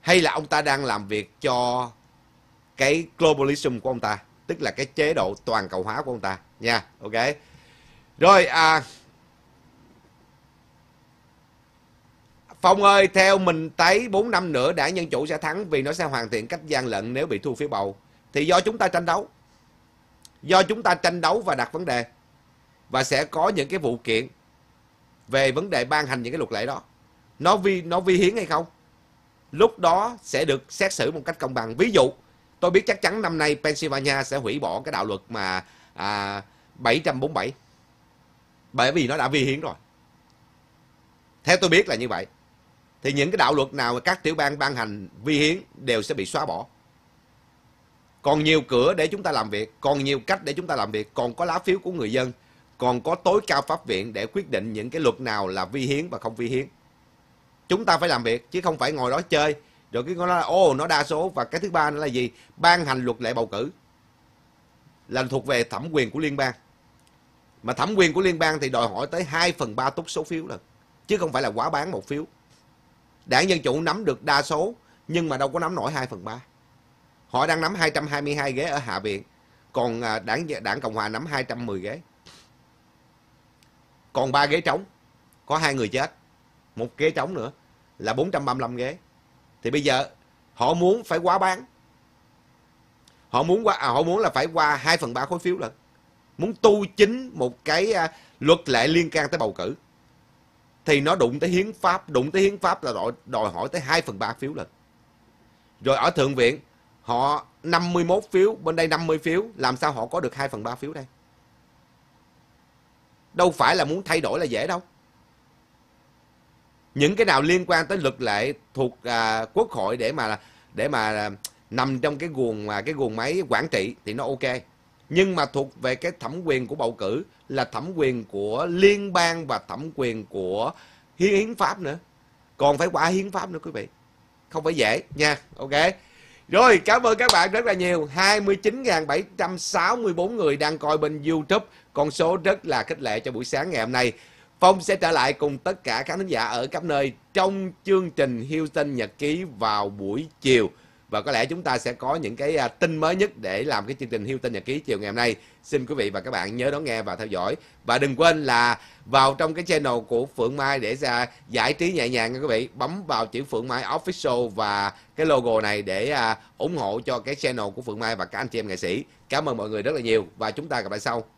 hay là ông ta đang làm việc cho cái globalism của ông ta, tức là cái chế độ toàn cầu hóa của ông ta nha. Ok. Rồi Phong ơi, theo mình thấy 4 năm nữa đảng Dân Chủ sẽ thắng vì nó sẽ hoàn thiện cách gian lận nếu bị thua phiếu bầu. Thì do chúng ta tranh đấu. Do chúng ta tranh đấu và đặt vấn đề. Và sẽ có những cái vụ kiện về vấn đề ban hành những cái luật lệ đó. Nó vi hiến hay không? Lúc đó sẽ được xét xử một cách công bằng. Ví dụ, tôi biết chắc chắn năm nay Pennsylvania sẽ hủy bỏ cái đạo luật mà 747. Bởi vì nó đã vi hiến rồi. Theo tôi biết là như vậy. Thì những cái đạo luật nào mà các tiểu bang ban hành vi hiến đều sẽ bị xóa bỏ. Còn nhiều cửa để chúng ta làm việc. Còn nhiều cách để chúng ta làm việc. Còn có lá phiếu của người dân. còn có tối cao pháp viện để quyết định những cái luật nào là vi hiến và không vi hiến. Chúng ta phải làm việc chứ không phải ngồi đó chơi rồi cái nó ô nó đa số. Và cái thứ ba nữa là gì? Ban hành luật lệ bầu cử là thuộc về thẩm quyền của liên bang, mà thẩm quyền của liên bang thì đòi hỏi tới 2/3 túc số phiếu lần, chứ không phải là quá bán một phiếu. Đảng Dân Chủ nắm được đa số nhưng mà đâu có nắm nổi 2/3. Họ đang nắm 222 ghế ở Hạ viện, còn đảng Cộng Hòa nắm 210 ghế, còn 3 ghế trống, có 2 người chết, 1 ghế trống nữa là 435 ghế. Thì bây giờ họ muốn phải quá bán, họ muốn là phải qua 2/3 khối phiếu lận, muốn tu chính một cái luật lệ liên can tới bầu cử thì nó đụng tới hiến pháp, là đòi hỏi tới 2/3 phiếu lận. Rồi ở thượng viện họ 51 phiếu, bên đây 50 phiếu, làm sao họ có được 2/3 phiếu đây? Đâu phải là muốn thay đổi là dễ đâu. Những cái nào liên quan tới luật lệ thuộc quốc hội để mà nằm trong cái guồng máy quản trị thì nó ok. Nhưng mà thuộc về cái thẩm quyền của bầu cử là thẩm quyền của liên bang và thẩm quyền của hiến pháp nữa. Còn phải qua hiến pháp nữa quý vị. Không phải dễ nha. Ok. Rồi, cảm ơn các bạn rất là nhiều. 29.764 người đang coi bên YouTube. Con số rất là khích lệ cho buổi sáng ngày hôm nay. Phong sẽ trở lại cùng tất cả các khán giả ở khắp nơi trong chương trình Houston Nhật Ký vào buổi chiều. Và có lẽ chúng ta sẽ có những cái tin mới nhất để làm cái chương trình Houston Nhật Ký chiều ngày hôm nay. Xin quý vị và các bạn nhớ đón nghe và theo dõi. Và đừng quên là vào trong cái channel của Phượng Mai để ra giải trí nhẹ nhàng nha quý vị. Bấm vào chữ Phượng Mai Official và cái logo này để ủng hộ cho cái channel của Phượng Mai và các anh chị em nghệ sĩ. Cảm ơn mọi người rất là nhiều và chúng ta gặp lại sau.